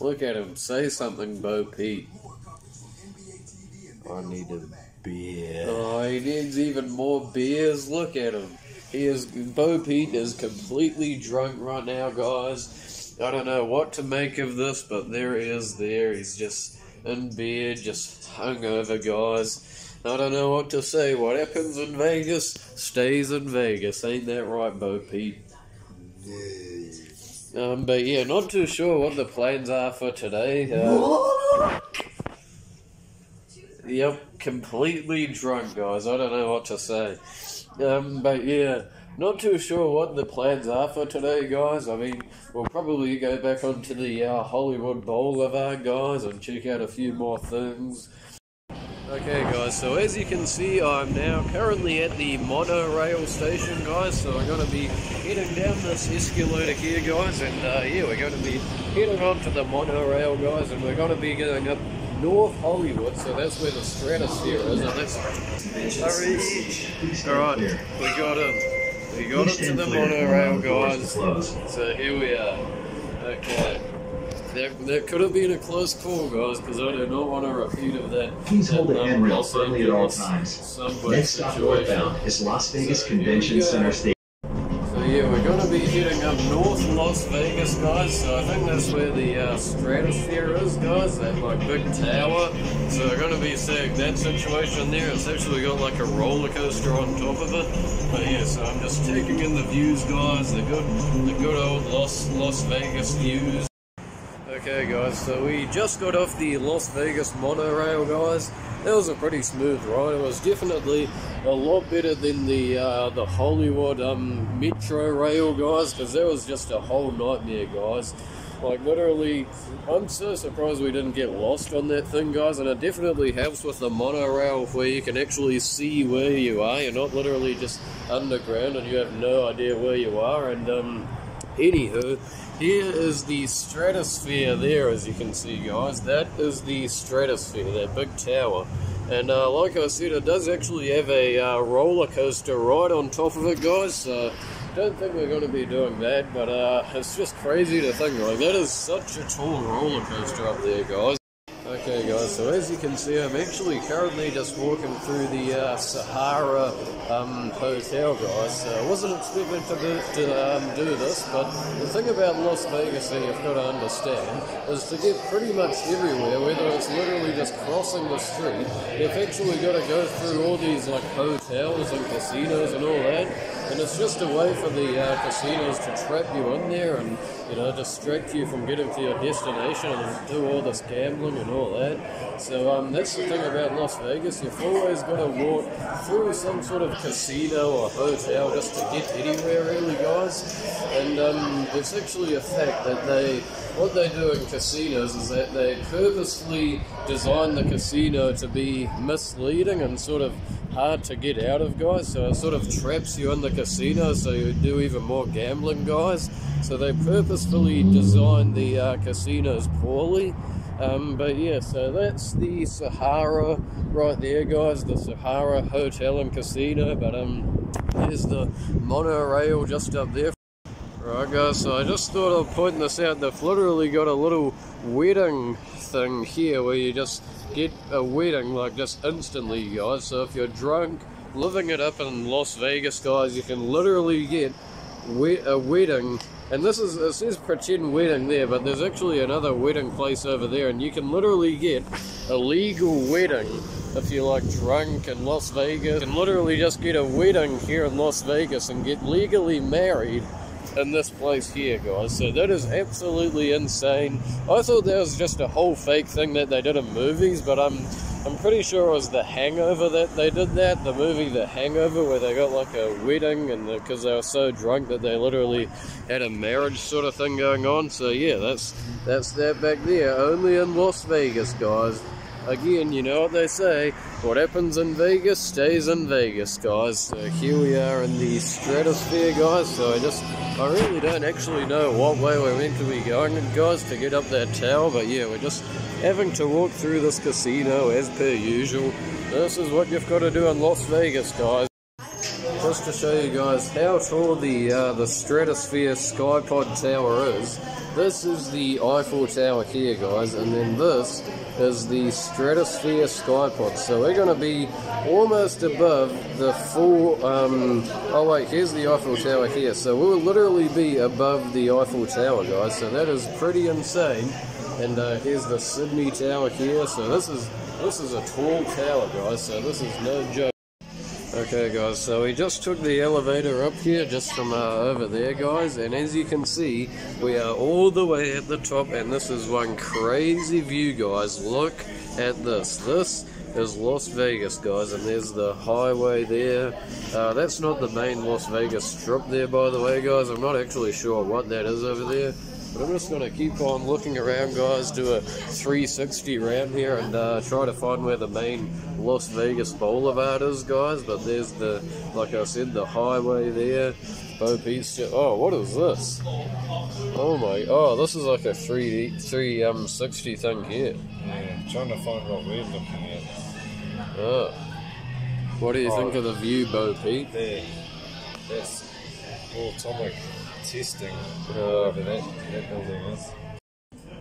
Look at him. Say something, Bo Peep. I need a beer. Oh, he needs even more beers. Look at him. Bo Peep is completely drunk right now, guys. I don't know what to make of this, but there he is there. He's just in bed, just hungover, guys. I don't know what to say. What happens in Vegas stays in Vegas. Ain't that right, Bo Pete? But yeah, not too sure what the plans are for today. Yep, completely drunk, guys. I don't know what to say. But yeah, not too sure what the plans are for today, guys. I mean, we'll probably go back onto the Hollywood Boulevard, guys, and check out a few more things. Okay guys, so as you can see, I'm now currently at the monorail station, guys, so I'm going to be heading down this escalator here, guys, and yeah, we're going to be heading on to the monorail, guys, and we're going to be going up North Hollywood, so that's where the Stratosphere is, and that's... Hurry! Alright, we got up to the monorail, guys, so here we are. Okay. That could have been a close call, guys, because I do not want a repeat of that. Please hold the handrail firmly at all times. Next stop northbound is Las Vegas Convention Center Station. So yeah, we're going to be heading up north Las Vegas, guys, so I think that's where the Stratosphere is, guys, that, like, big tower. So we're going to be seeing that situation there. It's actually got, like, a roller coaster on top of it. But yeah, so I'm just taking in the views, guys, the good old Las Vegas views. Okay guys, so we just got off the Las Vegas monorail, guys. That was a pretty smooth ride. It was definitely a lot better than the Hollywood Metro Rail, guys, because that was just a whole nightmare, guys. Like, literally, I'm so surprised we didn't get lost on that thing, guys, and it definitely helps with the monorail where you can actually see where you are. You're not literally just underground and you have no idea where you are, and anywho, here is the Stratosphere there, as you can see, guys. That is the Stratosphere, that big tower. And like I said, it does actually have a roller coaster right on top of it, guys. So don't think we're going to be doing that, but it's just crazy to think, like, that is such a tall roller coaster up there, guys. Okay guys, so as you can see, I'm actually currently just walking through the Sahara Hotel, guys. So I wasn't expecting to do this, but the thing about Las Vegas that you've got to understand is to get pretty much everywhere, whether it's literally just crossing the street, you've actually got to go through all these like hotels and casinos and all that. And it's just a way for the casinos to trap you in there and, you know, distract you from getting to your destination and do all this gambling and all that. So that's the thing about Las Vegas. You've always got to walk through some sort of casino or hotel just to get anywhere, really, guys. And it's actually a fact that what they do in casinos is that they purposely design the casino to be misleading and sort of hard to get out of, guys, so it sort of traps you in the casino so you do even more gambling, guys. So they purposefully design the casinos poorly. But yeah, so that's the Sahara right there, guys, the Sahara Hotel and Casino. But there's the monorail just up there. Right guys, so I just thought I'd point this out. They've literally got a little wedding thing here where you just get a wedding like just instantly, guys. So if you're drunk, living it up in Las Vegas, guys, you can literally get a wedding. And this is, it says pretend wedding there, but there's actually another wedding place over there, and you can literally get a legal wedding if you're like drunk in Las Vegas. You can literally just get a wedding here in Las Vegas and get legally married in this place here, guys. So that is absolutely insane. I thought that was just a whole fake thing that they did in movies, but I'm pretty sure it was The Hangover that they did that, the movie The Hangover, where they got like a wedding and because they were so drunk that they literally had a marriage sort of thing going on. So yeah, that's that back there, only in Las Vegas, guys. Again, you know what they say, what happens in Vegas stays in Vegas, guys. So here we are in the Stratosphere, guys. So I really don't actually know what way we're meant to be going, guys, to get up that tower. But yeah, we're just having to walk through this casino as per usual. This is what you've got to do in Las Vegas, guys. Just to show you guys how tall the Stratosphere Skypod Tower is. This is the Eiffel Tower here, guys, and then this is the Stratosphere Skypod. So we're going to be almost above the full, oh wait, here's the Eiffel Tower here. So we'll literally be above the Eiffel Tower, guys, so that is pretty insane. And here's the Sydney Tower here, so this is a tall tower, guys, so this is no joke. Okay guys, so we just took the elevator up here just from over there, guys, and as you can see, we are all the way at the top, and this is one crazy view, guys. Look at this. This is Las Vegas, guys, and there's the highway there. That's not the main Las Vegas strip there, by the way, guys. I'm not actually sure what that is over there. But I'm just going to keep on looking around, guys, do a 360 round here and try to find where the main Las Vegas Boulevard is, guys. But there's the, like I said, the highway there. Bo Pete's, oh, what is this? Oh my, oh, this is like a 360 thing here. Yeah, I'm trying to find what we're looking at. Oh. What do you think of the view, Bo Pete? There. That's atomic testing over that building is.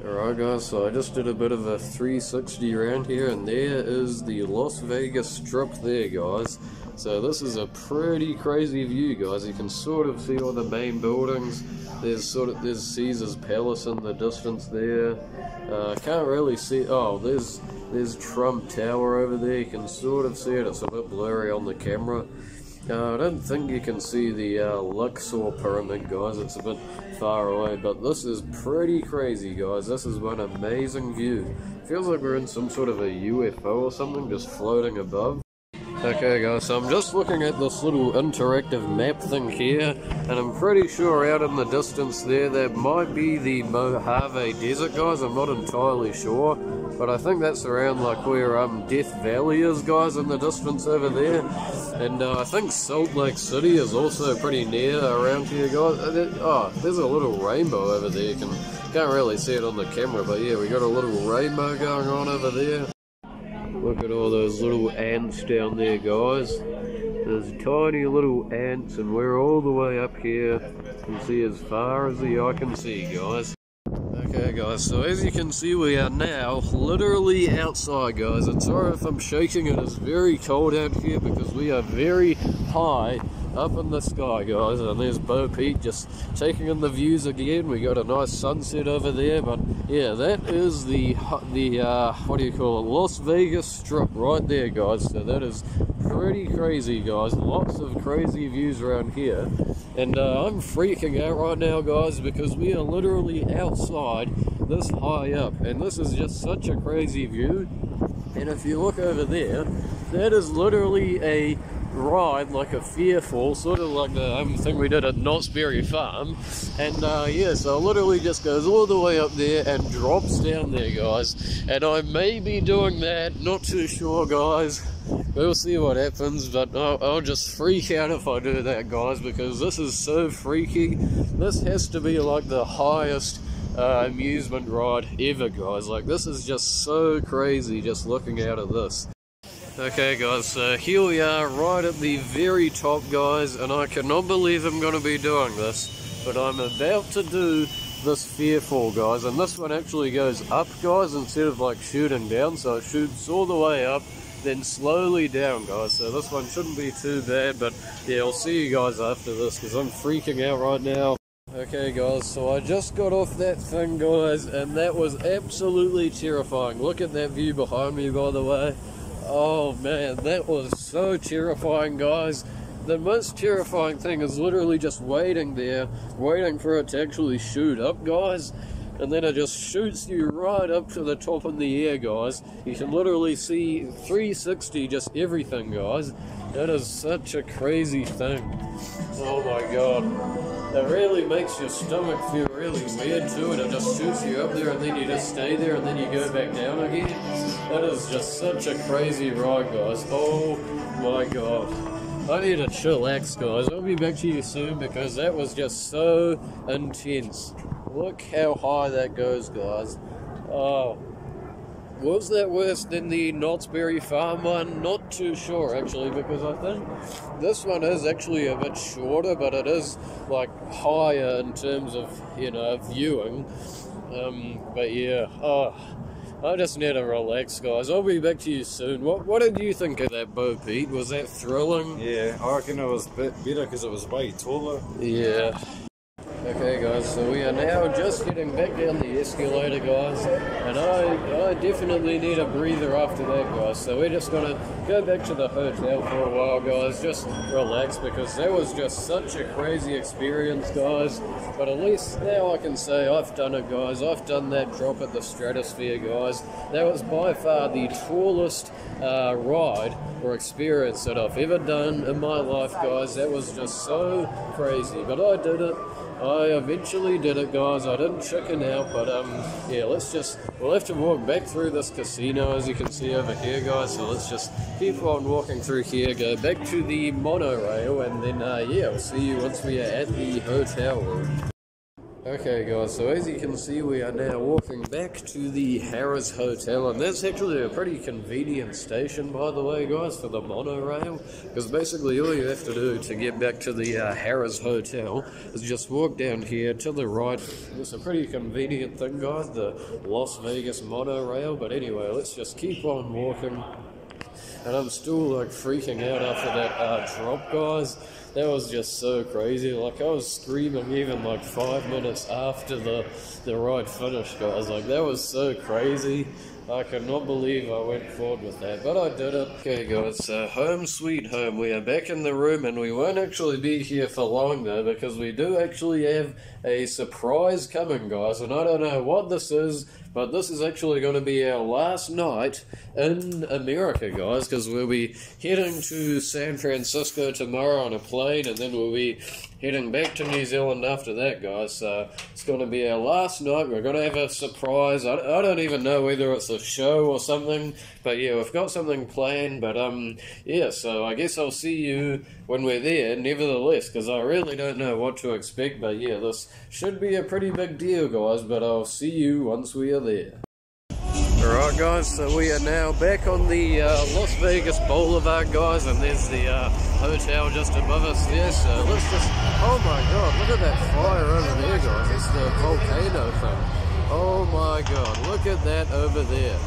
Alright guys, so I just did a bit of a 360 round here, and there is the Las Vegas Strip there, guys. So this is a pretty crazy view, guys. You can sort of see all the main buildings. There's Caesar's Palace in the distance there. Can't really see, oh, there's Trump Tower over there. You can sort of see it, it's a bit blurry on the camera. I don't think you can see the Luxor Pyramid, guys, it's a bit far away, but this is pretty crazy, guys. This is one amazing view. Feels like we're in some sort of a UFO or something, just floating above. Okay guys, so I'm just looking at this little interactive map thing here, and I'm pretty sure out in the distance there, that might be the Mojave Desert, guys. I'm not entirely sure, but I think that's around like where Death Valley is, guys, in the distance over there. And I think Salt Lake City is also pretty near around here, guys. Oh, there's a little rainbow over there. You can't really see it on the camera, but yeah, we got a little rainbow going on over there. Look at all those little ants down there, guys. There's tiny little ants, and we're all the way up here. You can see as far as the eye can see, guys. Okay Okay guys, so as you can see we are now literally outside guys, and sorry if I'm shaking, it is very cold out here because we are very high up in the sky guys, and there's Bo Pete just taking in the views again. We got a nice sunset over there, but yeah, that is the what do you call it, Las Vegas Strip right there guys. So that is pretty crazy guys, lots of crazy views around here, and I'm freaking out right now guys because we are literally outside this high up, and this is just such a crazy view. And if you look over there, that is literally a ride like a Fearfall, sort of like the thing we did at Knott's Berry Farm, and yeah, so it literally just goes all the way up there and drops down there guys, and I may be doing that, not too sure guys, we'll see what happens, but I'll just freak out if I do that guys, because this is so freaky. This has to be like the highest amusement ride ever guys, like this is just so crazy just looking out of this. Okay guys, so here we are right at the very top guys, and I cannot believe I'm going to be doing this, but I'm about to do this Fearfall guys, and this one actually goes up guys instead of like shooting down, so it shoots all the way up then slowly down guys, so this one shouldn't be too bad, but yeah, I'll see you guys after this because I'm freaking out right now. Okay guys, so I just got off that thing guys, and that was absolutely terrifying. Look at that view behind me by the way. Oh man, that was so terrifying guys. The most terrifying thing is literally just waiting there, waiting for it to actually shoot up guys, and then it just shoots you right up to the top in the air guys. You can literally see 360 just everything guys. That is such a crazy thing. Oh my god, it really makes your stomach feel really weird too, and it just shoots you up there and then you just stay there and then you go back down again. That is just such a crazy ride guys. Oh my god, I need to chillax guys. I'll be back to you soon because that was just so intense. Look how high that goes guys. Oh, was that worse than the Knott's Berry Farm one? Not too sure actually, because I think this one is actually a bit shorter, but it is like higher in terms of, you know, viewing. But yeah, oh, I just need to relax guys. I'll be back to you soon. What did you think of that Bo Pete? Was that thrilling? Yeah, I reckon it was a bit better because it was way taller. Yeah. Okay guys, so we are now just getting back down the escalator guys, and I definitely need a breather after that guys, so we're just going to go back to the hotel for a while guys, just relax, because that was just such a crazy experience guys. But at least now I can say I've done it guys. I've done that drop at the Stratosphere guys. That was by far the tallest ride or experience that I've ever done in my life guys. That was just so crazy, but I did it. I eventually did it guys, I didn't chicken out, but yeah, we'll have to walk back through this casino as you can see over here guys, so let's just keep on walking through here, go back to the monorail, and then yeah, I'll see you once we are at the hotel room. Okay guys, so as you can see we are now walking back to the Harrah's Hotel, and that's actually a pretty convenient station by the way guys for the monorail, because basically all you have to do to get back to the Harrah's Hotel is just walk down here to the right. It's a pretty convenient thing guys, the Las Vegas monorail, but anyway, let's just keep on walking. And I'm still like freaking out after that drop guys. That was just so crazy, like I was screaming even like 5 minutes after the ride finished guys, like that was so crazy. I cannot believe I went forward with that, but I did it. Okay guys, so home sweet home, we are back in the room, and we won't actually be here for long though, because we do actually have a surprise coming guys, and I don't know what this is, but this is actually going to be our last night in America guys, because we'll be heading to San Francisco tomorrow on a plane, and then we'll be heading back to New Zealand after that guys, so it's going to be our last night. We're going to have a surprise. I don't even know whether it's a show or something, but yeah, we've got something planned, but yeah, so I guess I'll see you when we're there nevertheless, because I really don't know what to expect, but yeah, this should be a pretty big deal guys, but I'll see you once we are there. Alright guys, so we are now back on the Las Vegas Boulevard guys, and there's the hotel just above us there, so let's just, oh my god, look at that fire over there guys, it's the volcano thing. Oh my god, look at that over there.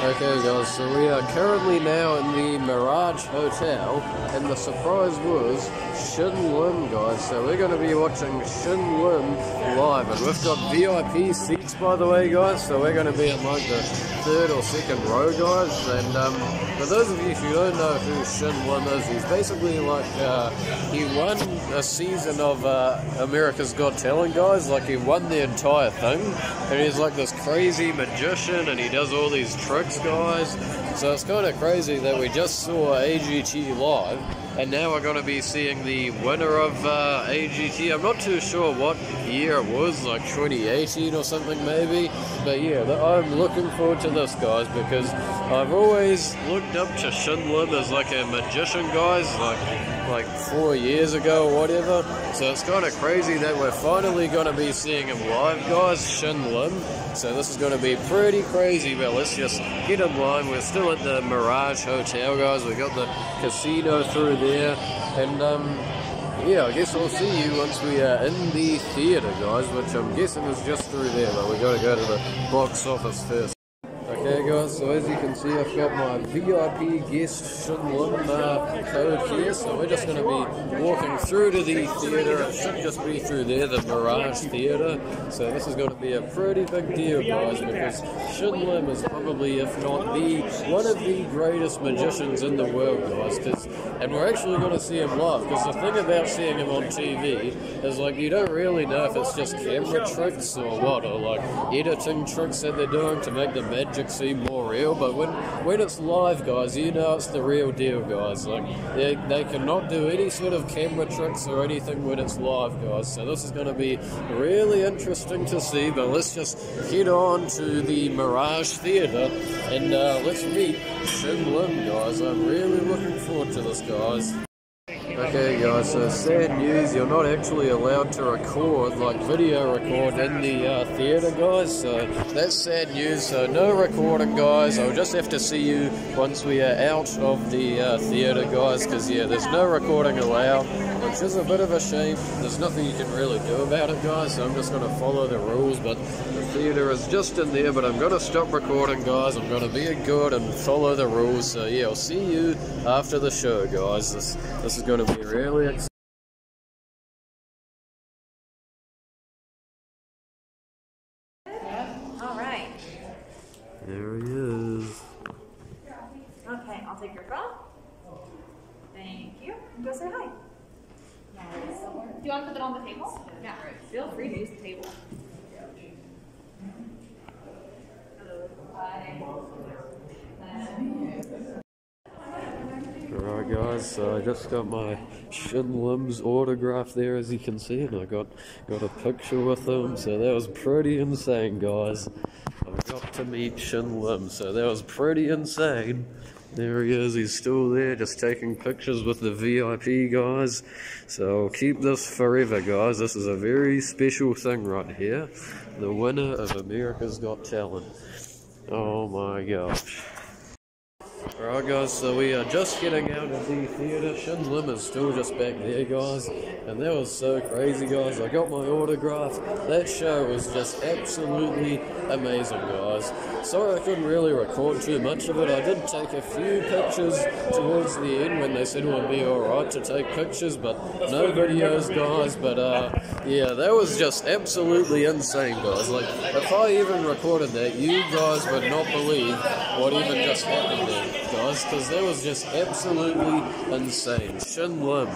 Okay guys, so we are currently now in the Mirage Hotel, and the surprise was Shin Lim, guys. So we're going to be watching Shin Lim live, and we've got VIP seats, by the way, guys. So we're going to be at like the third or second row, guys. And for those of you who don't know who Shin Lim is, he's basically like, he won a season of America's Got Talent, guys. Like, he won the entire thing, and he's like this crazy magician, and he does all these tricks, guys. So it's kind of crazy that we just saw AGT live, and now we're going to be seeing the winner of AGT. I'm not too sure what year it was, like 2018 or something maybe, but yeah, I'm looking forward to this, guys, because I've always looked up to Shin Lim as like a magician, guys, like 4 years ago or whatever. So it's kind of crazy that we're finally going to be seeing him live, guys, Shin Lim. So this is going to be pretty crazy, but let's just get in line. We're still at the Mirage Hotel, guys. We got the casino through there, and yeah, I guess I'll see you once we are in the theater, guys, which I'm guessing is just through there, but we got to go to the box office first. Okay guys, so as you can see, I've got my VIP guest Shin Lim code here, so we're just going to be walking through to the theatre. It should just be through there, the Mirage Theatre. So this is going to be a pretty big deal, guys, because Shin Lim is probably, if not the, one of the greatest magicians in the world, guys, and we're actually going to see him live, because the thing about seeing him on TV is, like, you don't really know if it's just camera tricks or what, or like editing tricks that they're doing to make the magic seem more real. But when it's live, guys, you know it's the real deal, guys. Like, they cannot do any sort of camera tricks or anything when it's live, guys. So this is going to be really interesting to see, but let's just head on to the Mirage Theatre and let's meet Shin Lim, guys. I'm really looking forward to this, guys. Okay guys, so sad news, you're not actually allowed to record, like video record, in the theatre, guys. So that's sad news, so no recording, guys. I'll just have to see you once we are out of the theatre, guys, because yeah, there's no recording allowed, which is a bit of a shame. There's nothing you can really do about it, guys, so I'm just going to follow the rules. But the theatre is just in there, but I'm going to stop recording, guys. I'm going to be good and follow the rules. So yeah, I'll see you after the show, guys. This is going to be really exciting. All right. There he is. Okay, I'll take your phone. Thank you. And go say hi. Yes. Do you want to put that on the table? Yeah. Feel free to use the table. Hello. Bye. Alright guys, so I just got my Shin Lim's autograph there, as you can see, and I got a picture with him, so that was pretty insane, guys. I got to meet Shin Lim, so that was pretty insane. There he is, he's still there, just taking pictures with the VIP, guys. So I'll keep this forever, guys. This is a very special thing right here. The winner of America's Got Talent. Oh my gosh. Alright guys, so we are just getting out of the theatre. Shin Lim is still just back there, guys, and that was so crazy, guys. I got my autograph. That show was just absolutely amazing, guys. Sorry I couldn't really record too much of it. I did take a few pictures towards the end when they said it would be alright to take pictures, but no videos, guys. But yeah, that was just absolutely insane, guys. Like, if I even recorded that, you guys would not believe what even just happened there, guys, because that was just absolutely insane. Shin Lim,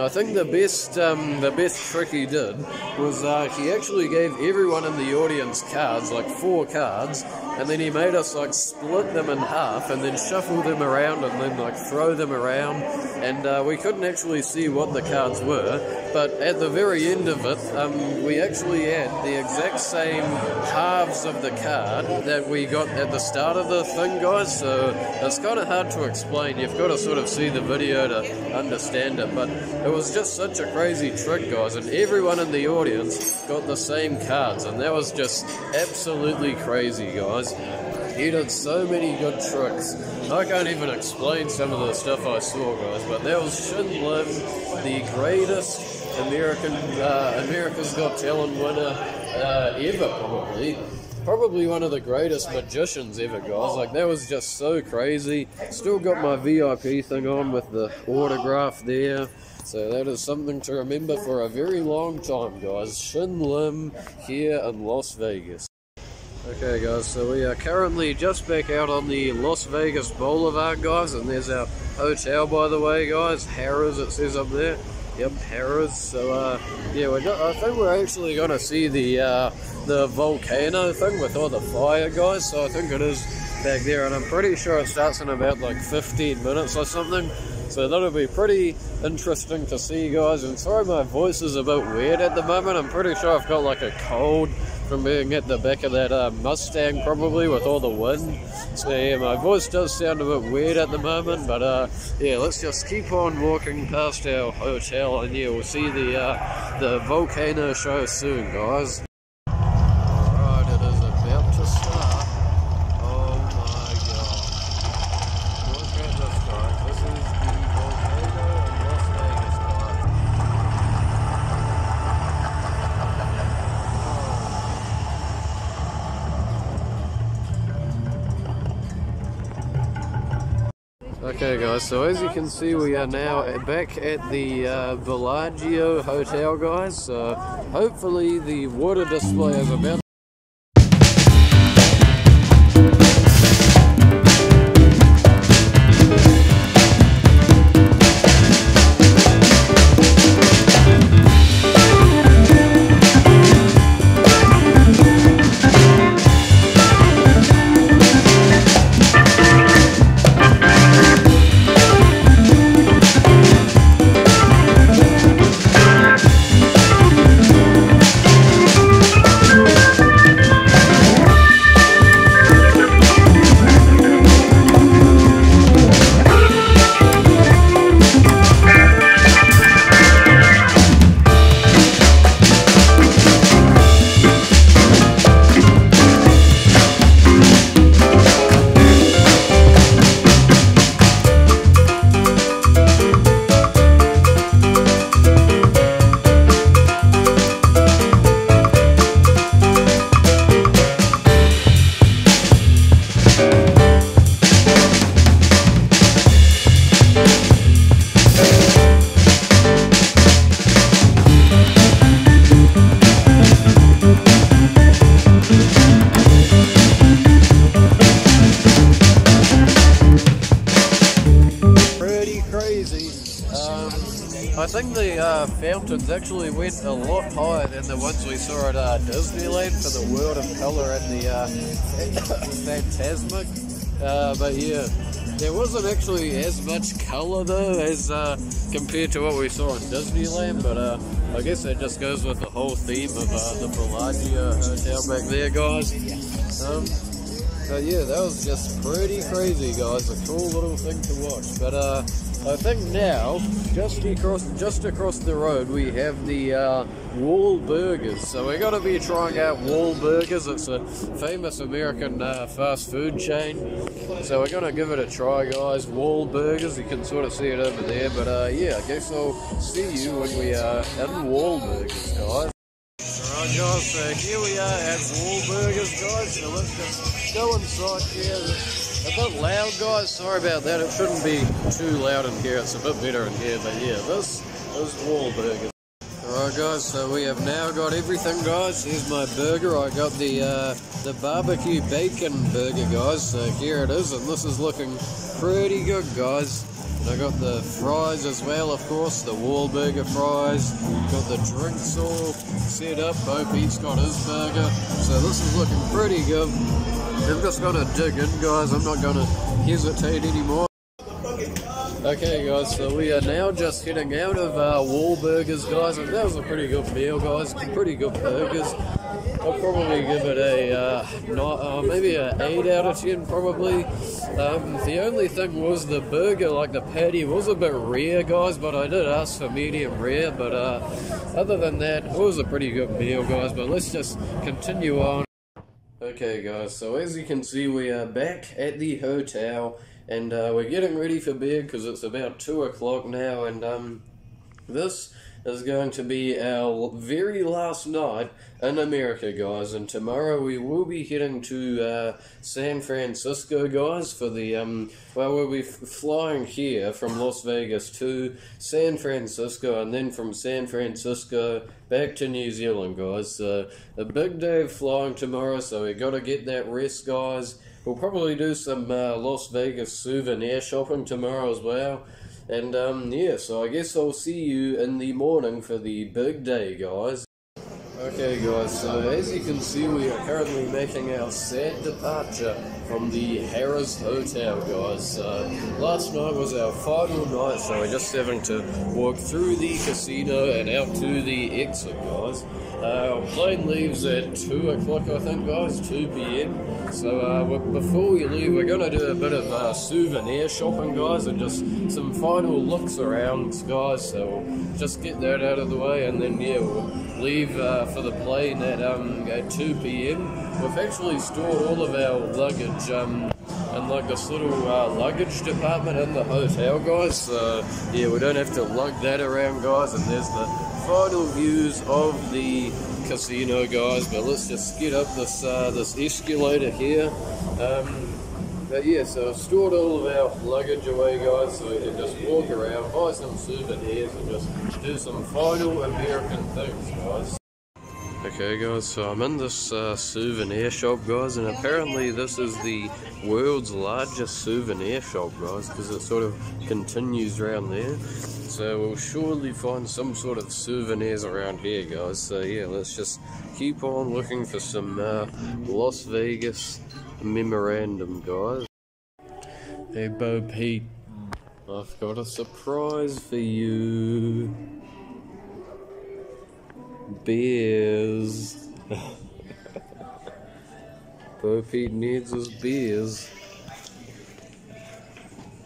I think the best trick he did was he actually gave everyone in the audience cards, like 4 cards, and then he made us like split them in half and then shuffle them around and then like throw them around, and we couldn't actually see what the cards were, but at the very end of it we actually had the exact same halves of the card that we got at the start of the thing, guys. So it's kind of hard to explain, you've got to sort of see the video to understand it, but it was just such a crazy trick, guys, and everyone in the audience got the same cards, and that was just absolutely crazy, guys. He did so many good tricks. I can't even explain some of the stuff I saw, guys, but that was Shin Lim, the greatest America's Got Talent winner ever, probably one of the greatest magicians ever, guys. Like, that was just so crazy. Still got my VIP thing on with the autograph there, so that is something to remember for a very long time, guys. Shin Lim here in Las Vegas. Okay, guys, so we are currently just back out on the Las Vegas Boulevard, guys, and there's our hotel, by the way, guys. Harrah's, it says up there. Yep, Harrah's. So, yeah, I think we're actually going to see the volcano thing with all the fire, guys. So I think it is back there, and I'm pretty sure it starts in about, like, 15 minutes or something. So that'll be pretty interesting to see, guys. And sorry my voice is a bit weird at the moment. I'm pretty sure I've got, like, a cold from being at the back of that Mustang, probably, with all the wind. So, yeah, my voice does sound a bit weird at the moment, but, yeah, let's just keep on walking past our hotel, and, yeah, we'll see the volcano show soon, guys. Alright, it is about to start. Oh, my God. Look at this, guys. This is the volcano in Las Vegas, guys. Okay, guys, so as you can see, we are now back at the Bellagio Hotel, guys. So hopefully the water display is about... I think the fountains actually went a lot higher than the ones we saw at Disneyland for the World of Colour and the Fantasmic. But yeah, there wasn't actually as much colour though as compared to what we saw at Disneyland, but I guess that just goes with the whole theme of the Bellagio Hotel back there, guys. But yeah, that was just pretty crazy, guys. A cool little thing to watch. But I think now, just across the road, we have the Wahlburgers. So we're going to be trying out Wahlburgers. It's a famous American fast food chain. So we're going to give it a try, guys. Wahlburgers, you can sort of see it over there. But yeah, I guess I'll see you when we are in Wahlburgers, guys. Alright, guys, so here we are at Wahlburgers, guys. So let's just go inside here. A bit loud, guys, sorry about that. It shouldn't be too loud in here, it's a bit better in here, but yeah, this is Wahlburgers. Alright, guys, so we have now got everything, guys. Here's my burger. I got the barbecue bacon burger, guys, so here it is, and this is looking pretty good, guys. And I got the fries as well, of course, the Wahlburger fries. Got the drinks all set up. Bo Pete's got his burger, so this is looking pretty good. I'm just going to dig in, guys. I'm not going to hesitate anymore. Okay, guys, so we are now just heading out of Wahlburgers, guys, and that was a pretty good meal, guys. Pretty good burgers. I'll probably give it a maybe an 8 out of 10, probably. The only thing was the burger, like the patty, was a bit rare, guys, but I did ask for medium rare. But other than that, it was a pretty good meal, guys. But let's just continue on. Okay guys, so as you can see we are back at the hotel and we're getting ready for bed because it's about 2 o'clock now, and this is going to be our very last night in America, guys, and tomorrow we will be heading to San Francisco, guys, for the, well, we'll be flying here from Las Vegas to San Francisco and then from San Francisco back to New Zealand, guys. So a big day of flying tomorrow, so we got to get that rest, guys. We'll probably do some Las Vegas souvenir shopping tomorrow as well. And yeah, so I guess I'll see you in the morning for the big day, guys. Okay guys, so as you can see we are currently making our sad departure from the Harrah's Hotel, guys. Last night was our final night, so we're just having to walk through the casino and out to the exit, guys. Our plane leaves at 2 o'clock, I think, guys, 2 p.m. So before we leave, we're going to do a bit of souvenir shopping, guys, and just some final looks around, guys. So we'll just get that out of the way, and then, yeah, we'll leave for the plane at 2 p.m. We've actually stored all of our luggage in like this little luggage department in the hotel, guys. So yeah, we don't have to lug that around, guys, and there's the final views of the casino, guys. But let's just get up this this escalator here. But yeah, so I've stored all of our luggage away, guys, so we can just walk around, buy some souvenirs, and just do some final American things, guys. Okay guys, so I'm in this souvenir shop, guys, and apparently this is the world's largest souvenir shop, guys, because it sort of continues around there. So we'll surely find some sort of souvenirs around here, guys. So yeah, let's just keep on looking for some Las Vegas memorandum, guys. Hey Bo Pete, I've got a surprise for you. Beers. Bo Pete needs his beers.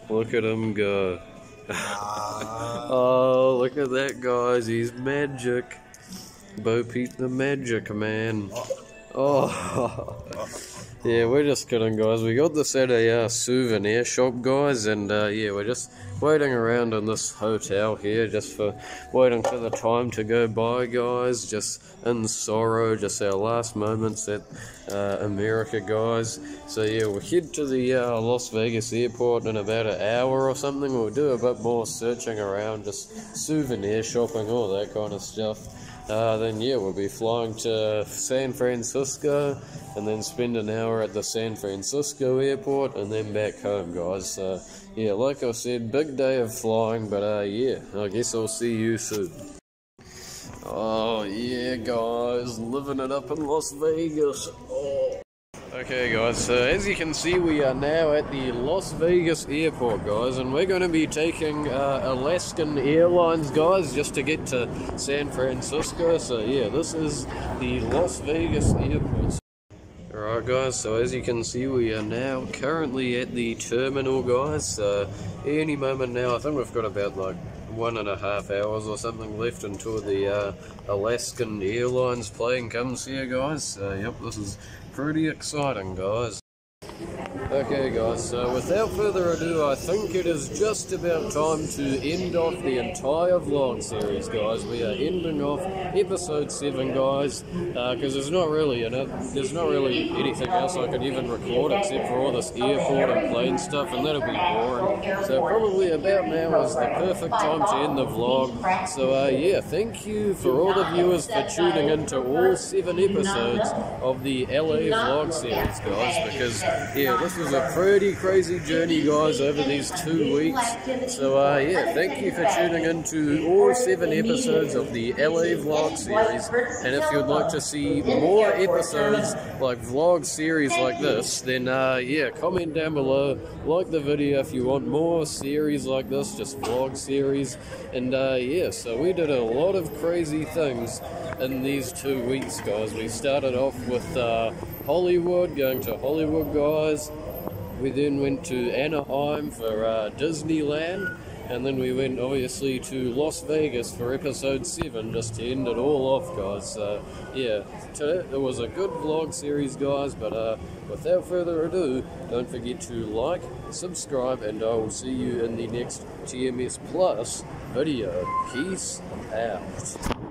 Look at him go. Oh, look at that, guys. He's magic. Bo Pete the magic man. Oh. Yeah, we're just kidding, guys. We got this at a souvenir shop, guys, and yeah, we're just waiting around in this hotel here, just for waiting for the time to go by, guys. Just in sorrow, just our last moments at America, guys. So yeah, we'll head to the Las Vegas airport in about an hour or something. We'll do a bit more searching around, just souvenir shopping, all that kind of stuff. Then yeah, we'll be flying to San Francisco and then spend an hour at the San Francisco airport and then back home, guys. So yeah, like I said, big day of flying, but yeah, I guess I'll see you soon. Oh yeah guys, living it up in Las Vegas. Oh. Okay guys, so as you can see we are now at the Las Vegas airport, guys, and we're going to be taking Alaskan Airlines, guys, just to get to San Francisco. So yeah, this is the Las Vegas airport. Alright guys, so as you can see we are now currently at the terminal, guys. So any moment now, I think we've got about like 1.5 hours or something left until the Alaskan Airlines plane comes here, guys. So yep, this is pretty exciting, guys. Okay guys, so without further ado, I think it is just about time to end off the entire vlog series, guys. We are ending off episode 7, guys, because there's not really anything else I could even record except for all this airport and plane stuff, and that'll be boring. So probably about now is the perfect time to end the vlog. So yeah, thank you for all the viewers for tuning into all 7 episodes of the L.A. Vlog series, guys, because yeah, this was a pretty crazy journey, guys, over these 2 weeks. So yeah, thank you for tuning into all 7 episodes of the LA Vlog series. And if you'd like to see more episodes like vlog series like this, then yeah, comment down below, like the video if you want more series like this, just vlog series. And yeah, so we did a lot of crazy things in these 2 weeks, guys. We started off with Hollywood, going to Hollywood, guys. We then went to Anaheim for Disneyland. And then we went, obviously, to Las Vegas for episode 7, just to end it all off, guys. So, yeah, it was a good vlog series, guys, but without further ado, don't forget to like, subscribe, and I will see you in the next TMS Plus video. Peace out.